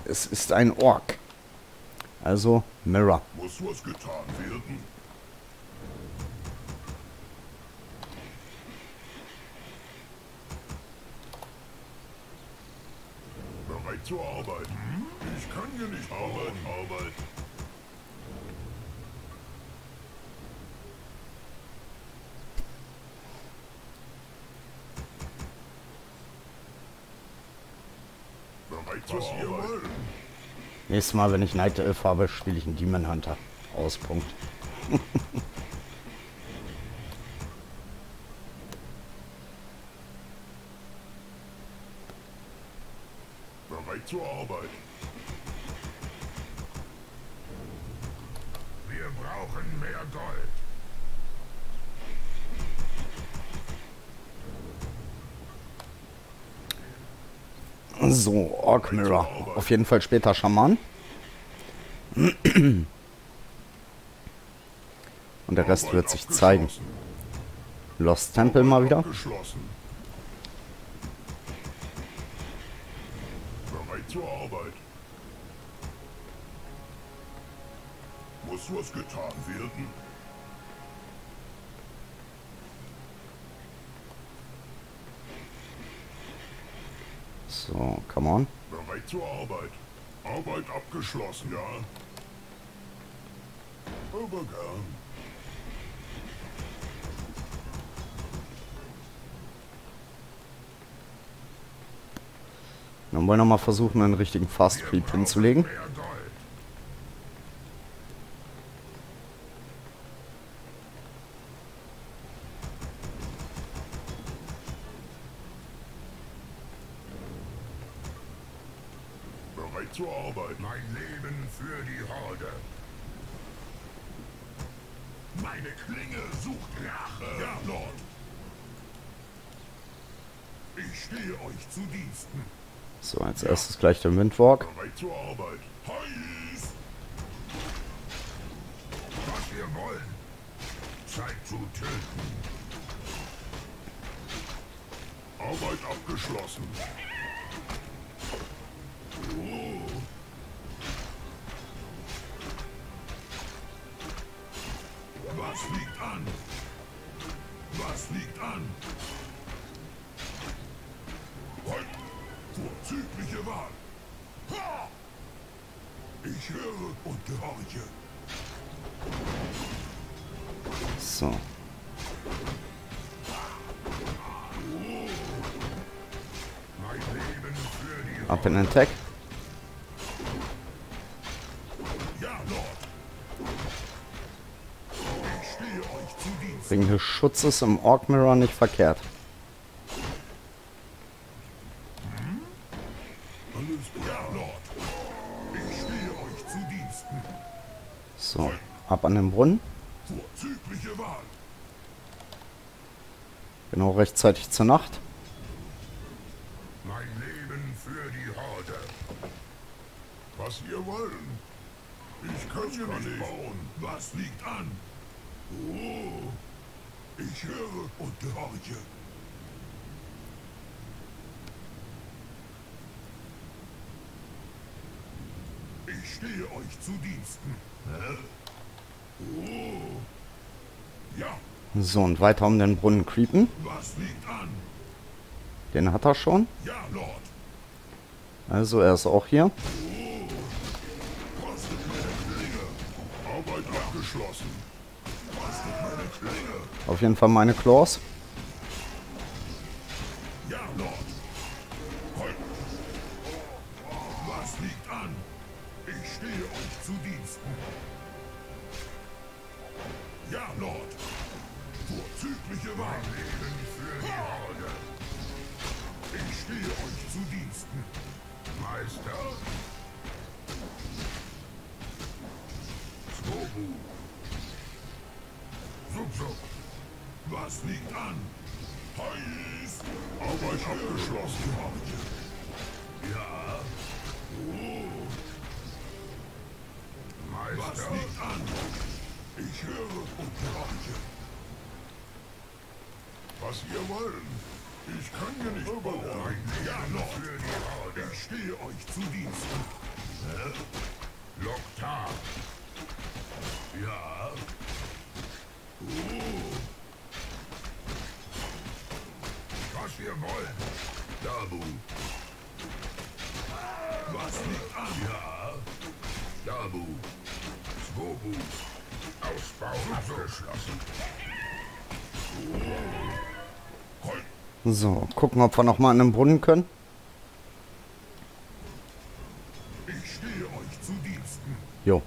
Es ist ein Orc. Also Mirror. Muss was getan werden? Bereit zur Arbeit. Hm? Ich kann hier nicht arbeiten. Arbeit. Nächstes Mal, wenn ich Night Elf habe, spiele ich einen Demon Hunter. Auspunkt. Bereit zur Arbeit. Wir brauchen mehr Gold. So, Orc Mirror. Auf jeden Fall später Shaman. Und der Rest wird sich zeigen. Lost Temple mal wieder. Bereit zur Arbeit. Muss was getan werden? So, come on. Bereit zur Arbeit. Arbeit abgeschlossen, ja. Aber gern. Dann wollen wir mal versuchen, einen richtigen Fast Creep hinzulegen. Zur Arbeit. Mein Leben für die Horde. Meine Klinge sucht Rache. Ja, Lord. Ich stehe euch zu Diensten. So, als ja. erstes gleich der Windwalk. Bereit zur Arbeit. Heiß! Was wir wollen. Zeit zu töten. Arbeit abgeschlossen. Oh. Was liegt an? Was liegt an? Vorzügliche Wahl. Ich höre und gehorche. So. Up and attack. Wegen des Schutzes im Orc Mirror nicht verkehrt. So, ab an den Brunnen. Genau rechtzeitig zur Nacht. Mein Leben für die Horde. Was ihr wollen. Ich könnte nicht bauen. Was liegt an? Oh. Ich höre und gehorche. Ich stehe euch zu Diensten. Oh. Ja. So, und weiter um den Brunnen creepen. Was liegt an? Den hat er schon. Ja, Lord. Also er ist auch hier. Oh. Kostet meine Klinge. Arbeit abgeschlossen. Kostet meine Klinge. Auf jeden Fall meine Claws. Ja, Lord. Was liegt an? Ich stehe euch zu Diensten. Ja, Lord. Vorzügliche Wahl. Leben für die Horde. Ich stehe euch zu Diensten, Meister. Skobu. Sub-Sub. Was liegt an? Heiß. Aber ich habe geschlossen. Ja. Oh. Meister. Was liegt an? Ich höre und gehorche. Was ihr wollen. Ich kann hier nicht überbauen. Ja, noch. Ich stehe euch zu Diensten. Loktar. Ja. Oh. Was wir wollen. Dabu. Was liegt an? Ja. Dabu. Swobu. Ausbau abgeschlossen. Oh. So, gucken, ob wir nochmal an den Brunnen können. Ich stehe euch zu Diensten. Jo.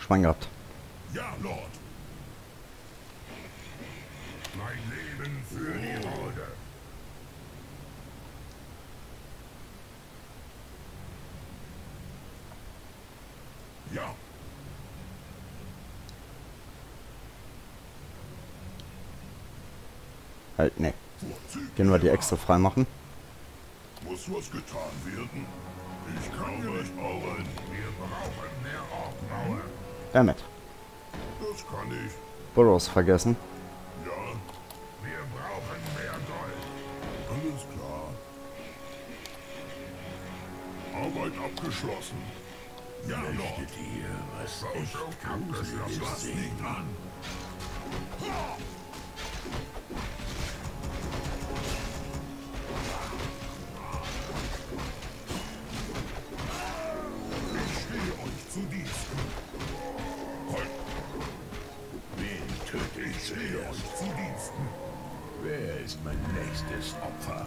Schwein gehabt. Ja, Lord. Mein Leben für die Horde. Ja. Halt, ne. Gehen wir die extra frei machen. Muss was getan werden. Ich kann hier nicht bauen. Wir brauchen mehr Orkmauer. Damit. Das kann ich. Burrows vergessen. Ja. Wir brauchen mehr Gold. Alles klar. Arbeit abgeschlossen. Ja, Lord. Was liegt an? Wer ist mein nächstes Opfer?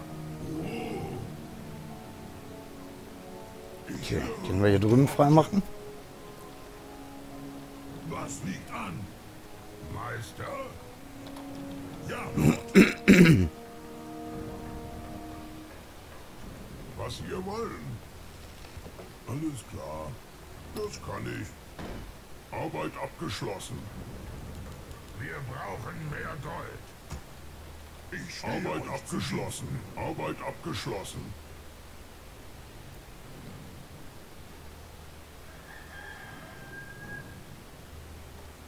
Okay, können wir hier drüben freimachen? Was liegt an, Meister? Ja. Was wir wollen. Alles klar. Das kann ich. Arbeit abgeschlossen. Wir brauchen mehr Gold. Ich Arbeit abgeschlossen. Arbeit abgeschlossen.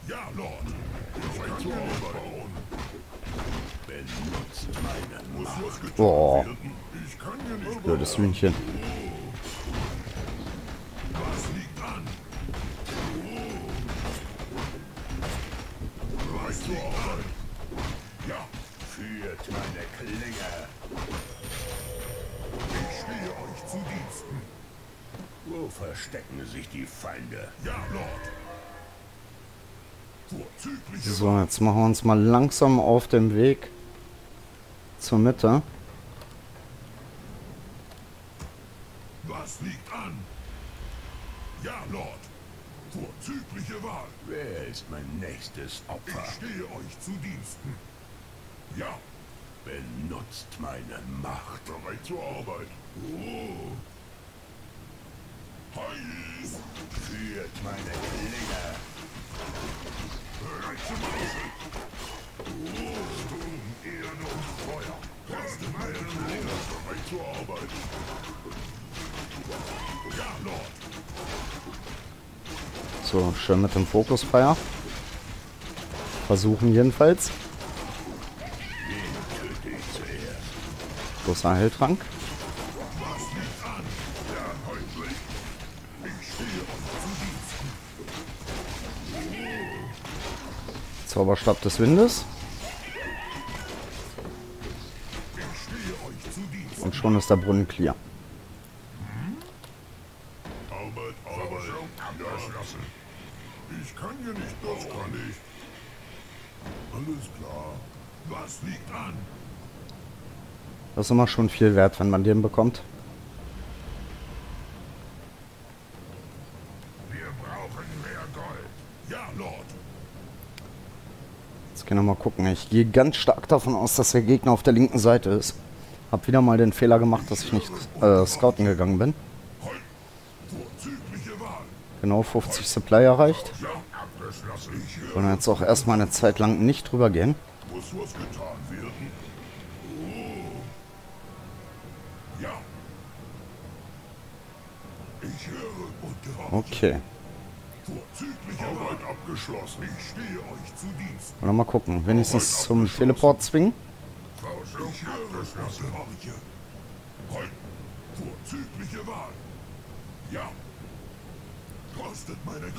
Ja, Lord. Ich kann Boah. Blödes Hühnchen. Wo verstecken sich die Feinde? Ja, Lord. So, jetzt machen wir uns mal langsam auf den Weg zur Mitte. Was liegt an? Ja, Lord. Vorzügliche Wahl. Wer ist mein nächstes Opfer? Ich stehe euch zu Diensten. Ja. Benutzt meine Macht. Bereit zur Arbeit. Oh. Führt meine Klinge. Bereit zum Ausritt. Sturm, Erde und Feuer. Hörst du meine Klinge? Bereit zur Arbeit. Ja, Lord. So, schön mit dem Fokusfeuer. Versuchen jedenfalls. Großer Heiltrank. Zauberstab des Windes. Und schon ist der Brunnen clear. Arbeit, Arbeit, lassen. Ich kann hier nicht, das kann ich. Alles klar. Was liegt an? Das ist immer schon viel wert, wenn man den bekommt. Genau, mal gucken. Ich gehe ganz stark davon aus, dass der Gegner auf der linken Seite ist. Hab wieder mal den Fehler gemacht, dass ich nicht äh, scouten gegangen bin. Genau, fünfzig Supply erreicht. Wollen jetzt auch erstmal eine Zeit lang nicht drüber gehen. Okay. Und dann mal gucken, wenigstens zum Teleport zwingen.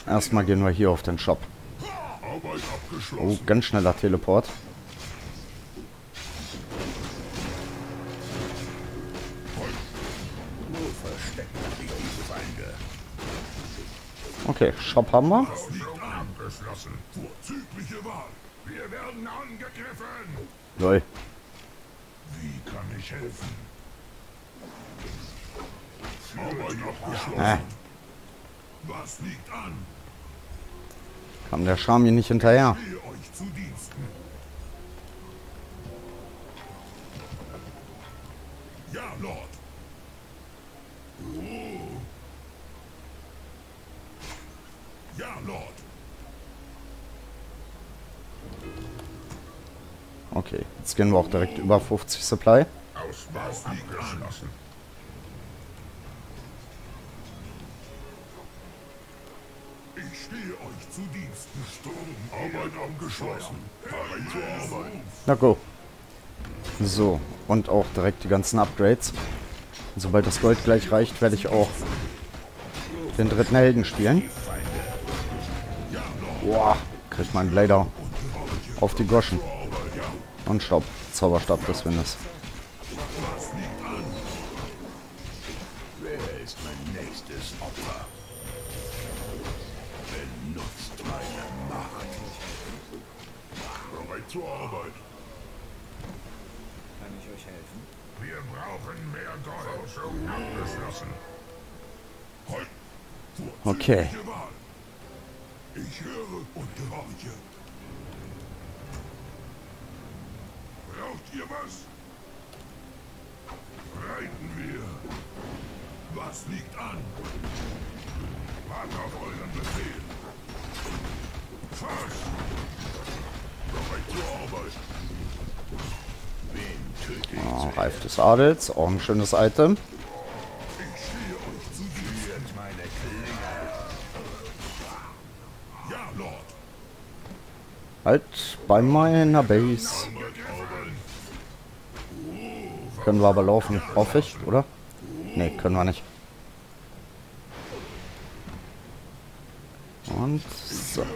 Erstmal gehen wir hier auf den Shop. Oh, ganz schneller Teleport. Okay, Shop haben wir. Lol. Wie kann ich helfen? Äh. Was liegt an? Kam der Charme hier nicht hinterher. Ja, Lord. Oh. Ja, Lord. Okay, jetzt gehen wir auch direkt über fünfzig Supply. Ausbau abgeschlossen. Ich stehe euch zu Diensten. Sturm, Arbeit abgeschlossen. Na go. So, und auch direkt die ganzen Upgrades. Sobald das Gold gleich reicht, werde ich auch den dritten Helden spielen. Boah, kriegt man leider auf die Goschen. Und Staub, Zauberstab des Windes. Wer ist mein nächstes Opfer? Benutzt meine Macht. Bereit zur Arbeit. Kann ich euch helfen? Wir brauchen mehr Gold. Abgeschlossen. Okay. Ich höre und horche. Braucht ihr was? Reiten wir. Was liegt an? Wart auf euren Befehl. Fass! Bereit zur Arbeit. Wen töte ich? Oh, Reif des Adels, auch ein schönes Item. Halt bei meiner Base. Können wir aber laufen, hoffe ich, oder? Ne, können wir nicht. Und so.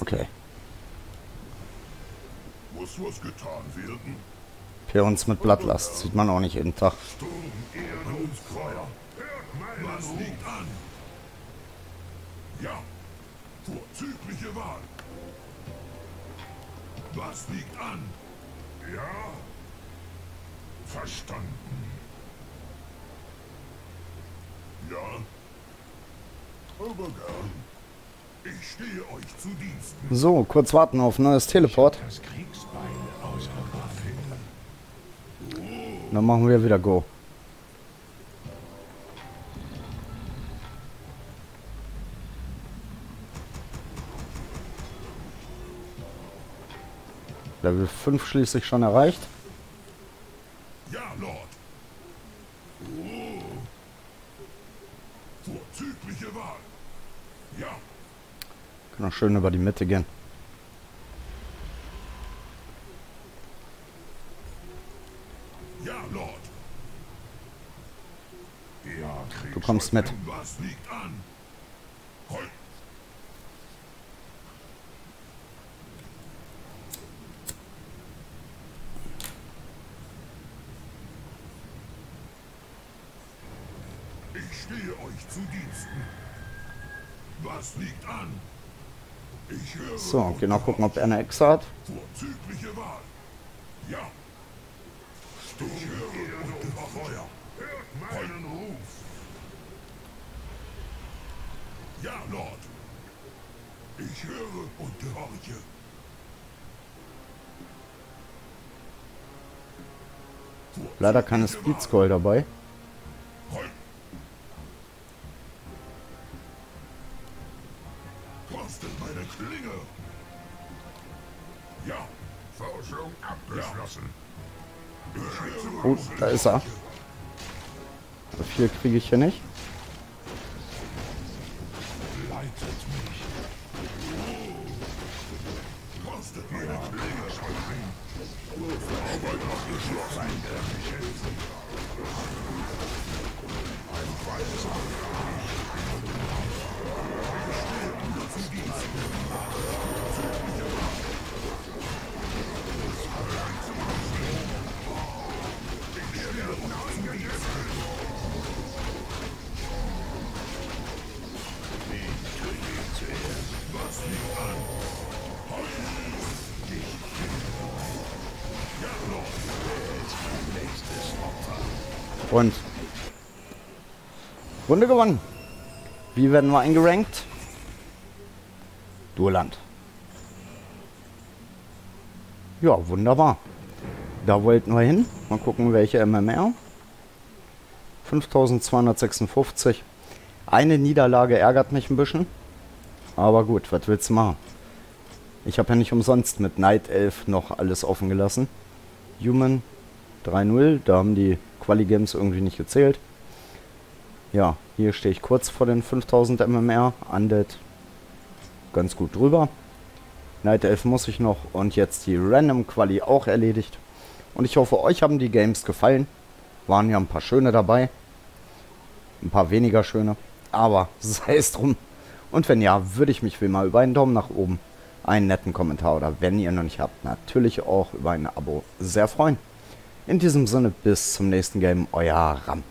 Okay. Muss was getan werden? Für uns mit Blattlast sieht man auch nicht jeden Tag. Sturm, Erde und Feuer. Was liegt an? Ja. Vorzügliche Wahl. Was liegt an? Ja. Verstanden. Ja. Aber gern. Ich stehe euch zu Diensten. So, kurz warten auf neues Teleport. Dann machen wir wieder Go. Level fünf schließlich schon erreicht. Ja, Lord. Vorzügliche Wahl. Ja. Kann auch schön über die Mitte gehen. Ja, Lord. Du kommst mit. Was liegt an? Heute. Ich stehe euch zu Diensten. Was liegt an? Ich höre so, genau gucken, ob er eine Exe hat. Vorzügliche Wahl. Ja. Sturm, ich höre Erde und Feuer. Hört meinen Ruf. Ja, Lord. Ich höre und gehorche. Leider keine Speedscroll dabei. Oh, da ist er. So viel kriege ich hier nicht. Und Runde gewonnen. Wie werden wir eingerankt? Durland. Ja, wunderbar. Da wollten wir hin. Mal gucken, welche M M R. fünftausendzweihundertsechsundfünfzig. Eine Niederlage ärgert mich ein bisschen. Aber gut, was willst du machen? Ich habe ja nicht umsonst mit Night Elf noch alles offen gelassen. Human drei null. Da haben die Quali-Games irgendwie nicht gezählt. Ja, hier stehe ich kurz vor den fünftausend M M R. Undead ganz gut drüber. Night Elf muss ich noch und jetzt die Random Quali auch erledigt. Und ich hoffe, euch haben die Games gefallen. Waren ja ein paar schöne dabei. Ein paar weniger schöne. Aber sei es drum. Und wenn ja, würde ich mich wie mal über einen Daumen nach oben, einen netten Kommentar oder wenn ihr noch nicht habt, natürlich auch über ein Abo sehr freuen. In diesem Sinne, bis zum nächsten Game, euer RAM.